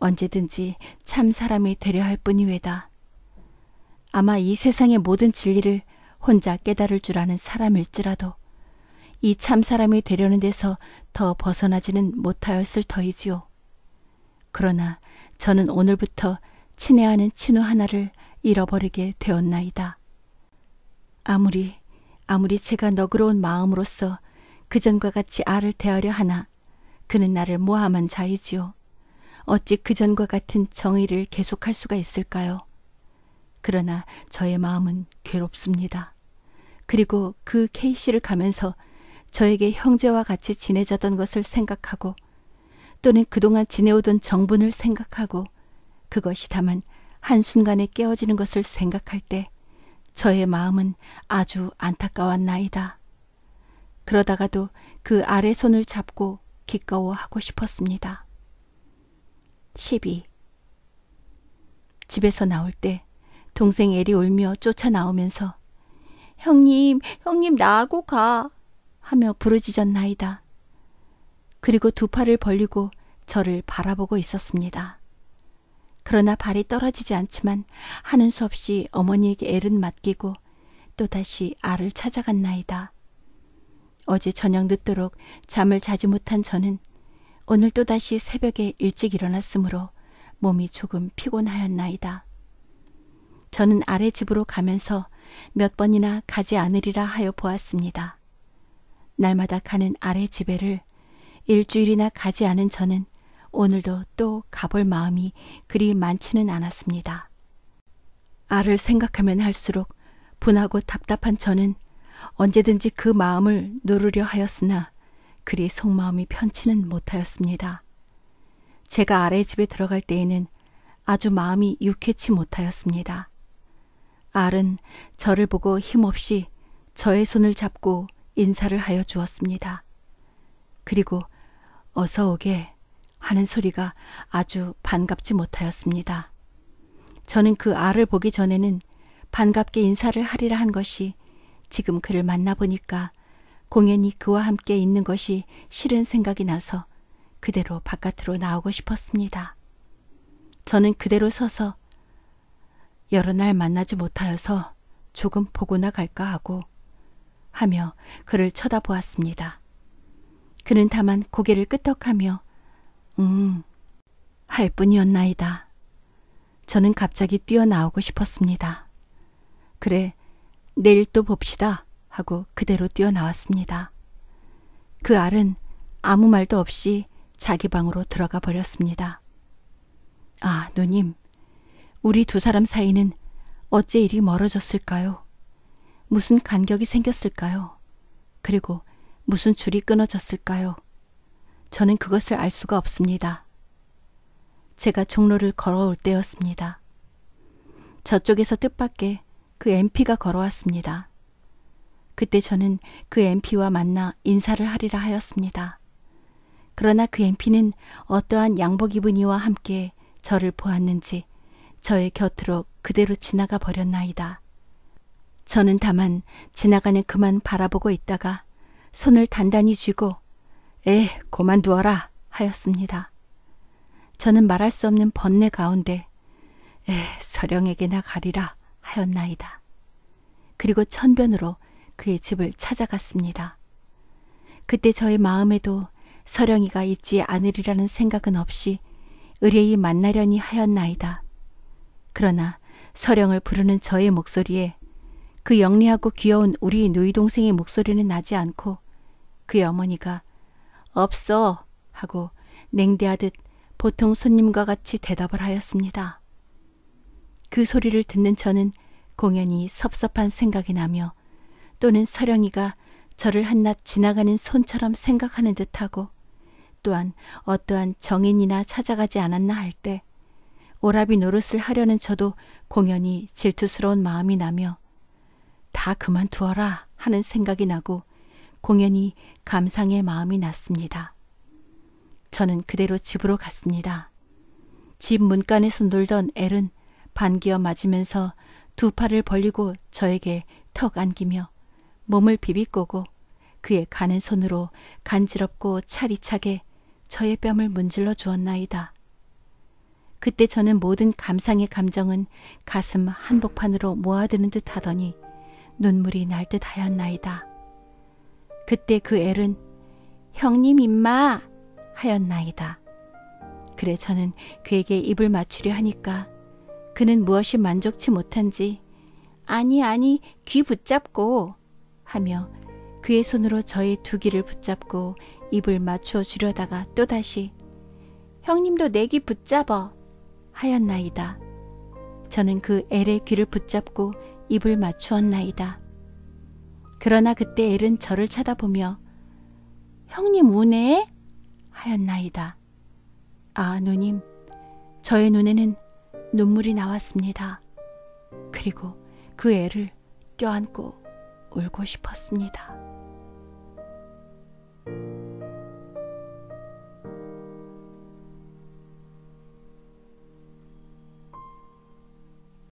언제든지 참 사람이 되려 할 뿐이외다. 아마 이 세상의 모든 진리를 혼자 깨달을 줄 아는 사람일지라도 이 참 사람이 되려는 데서 더 벗어나지는 못하였을 터이지요. 그러나 저는 오늘부터 친애하는 친우 하나를 잃어버리게 되었나이다. 아무리 아무리 제가 너그러운 마음으로서 그전과 같이 알을 대하려 하나 그는 나를 모함한 자이지요. 어찌 그전과 같은 정의를 계속할 수가 있을까요? 그러나 저의 마음은 괴롭습니다. 그리고 그 케이씨를 가면서 저에게 형제와 같이 지내자던 것을 생각하고 또는 그동안 지내오던 정분을 생각하고 그것이 다만 한순간에 깨어지는 것을 생각할 때 저의 마음은 아주 안타까웠나이다. 그러다가도 그 아래 손을 잡고 기꺼워 하고 싶었습니다. 십이. 집에서 나올 때 동생 엘이 울며 쫓아 나오면서 형님, 형님 나하고 가 하며 부르짖었나이다. 그리고 두 팔을 벌리고 저를 바라보고 있었습니다. 그러나 발이 떨어지지 않지만 하는 수 없이 어머니에게 엘은 맡기고 또다시 알을 찾아갔나이다. 어제 저녁 늦도록 잠을 자지 못한 저는 오늘 또다시 새벽에 일찍 일어났으므로 몸이 조금 피곤하였나이다. 저는 아래 집으로 가면서 몇 번이나 가지 않으리라 하여 보았습니다. 날마다 가는 아래 집에를 일주일이나 가지 않은 저는 오늘도 또 가볼 마음이 그리 많지는 않았습니다. 알을 생각하면 할수록 분하고 답답한 저는 언제든지 그 마음을 누르려 하였으나 그리 속마음이 편치는 못하였습니다. 제가 아래 집에 들어갈 때에는 아주 마음이 유쾌치 못하였습니다. 알은 저를 보고 힘없이 저의 손을 잡고 인사를 하여 주었습니다. 그리고 어서 오게 하는 소리가 아주 반갑지 못하였습니다. 저는 그 알을 보기 전에는 반갑게 인사를 하리라 한 것이 지금 그를 만나보니까 공연히 그와 함께 있는 것이 싫은 생각이 나서 그대로 바깥으로 나오고 싶었습니다. 저는 그대로 서서 여러 날 만나지 못하여서 조금 보고나 갈까 하고 하며 그를 쳐다보았습니다. 그는 다만 고개를 끄덕하며 음, 할 뿐이었나이다. 저는 갑자기 뛰어나오고 싶었습니다. 그래, 내일 또 봅시다 하고 그대로 뛰어나왔습니다. 그 알은 아무 말도 없이 자기 방으로 들어가 버렸습니다. 아, 누님, 우리 두 사람 사이는 어째 이리 멀어졌을까요? 무슨 간격이 생겼을까요? 그리고 무슨 줄이 끊어졌을까요? 저는 그것을 알 수가 없습니다. 제가 종로를 걸어올 때였습니다. 저쪽에서 뜻밖의 그 엠피가 걸어왔습니다. 그때 저는 그 엠피와 만나 인사를 하리라 하였습니다. 그러나 그 엠피는 어떠한 양복 입은 이와 함께 저를 보았는지 저의 곁으로 그대로 지나가 버렸나이다. 저는 다만 지나가는 그만 바라보고 있다가 손을 단단히 쥐고 에, 그만두어라 하였습니다. 저는 말할 수 없는 번뇌 가운데 에, 서령에게나 가리라 하였나이다. 그리고 천변으로 그의 집을 찾아갔습니다. 그때 저의 마음에도 서령이가 있지 않으리라는 생각은 없이 의뢰히 만나려니 하였나이다. 그러나 서령을 부르는 저의 목소리에 그 영리하고 귀여운 우리 누이 동생의 목소리는 나지 않고 그의 어머니가 없어 하고 냉대하듯 보통 손님과 같이 대답을 하였습니다. 그 소리를 듣는 저는 공연히 섭섭한 생각이 나며 또는 서령이가 저를 한낱 지나가는 손처럼 생각하는 듯하고 또한 어떠한 정인이나 찾아가지 않았나 할 때 오라비 노릇을 하려는 저도 공연히 질투스러운 마음이 나며 다 그만두어라 하는 생각이 나고 공연히 감상의 마음이 났습니다. 저는 그대로 집으로 갔습니다. 집 문간에서 놀던 엘은 반기어 맞으면서 두 팔을 벌리고 저에게 턱 안기며 몸을 비비꼬고 그의 가는 손으로 간지럽고 차디차게 저의 뺨을 문질러 주었나이다. 그때 저는 모든 감상의 감정은 가슴 한복판으로 모아드는 듯 하더니 눈물이 날 듯 하였나이다. 그때 그 엘은 형님 임마 하였나이다. 그래 저는 그에게 입을 맞추려 하니까 그는 무엇이 만족치 못한지 아니 아니 귀 붙잡고 하며 그의 손으로 저의 두 귀를 붙잡고 입을 맞추어 주려다가 또다시 형님도 내 귀 붙잡어 하였나이다. 저는 그 엘의 귀를 붙잡고 입을 맞추었나이다. 그러나 그때 엘은 저를 쳐다보며 형님 우네? 하였나이다. 아 누님, 저의 눈에는 눈물이 나왔습니다. 그리고 그 애를 껴안고 울고 싶었습니다.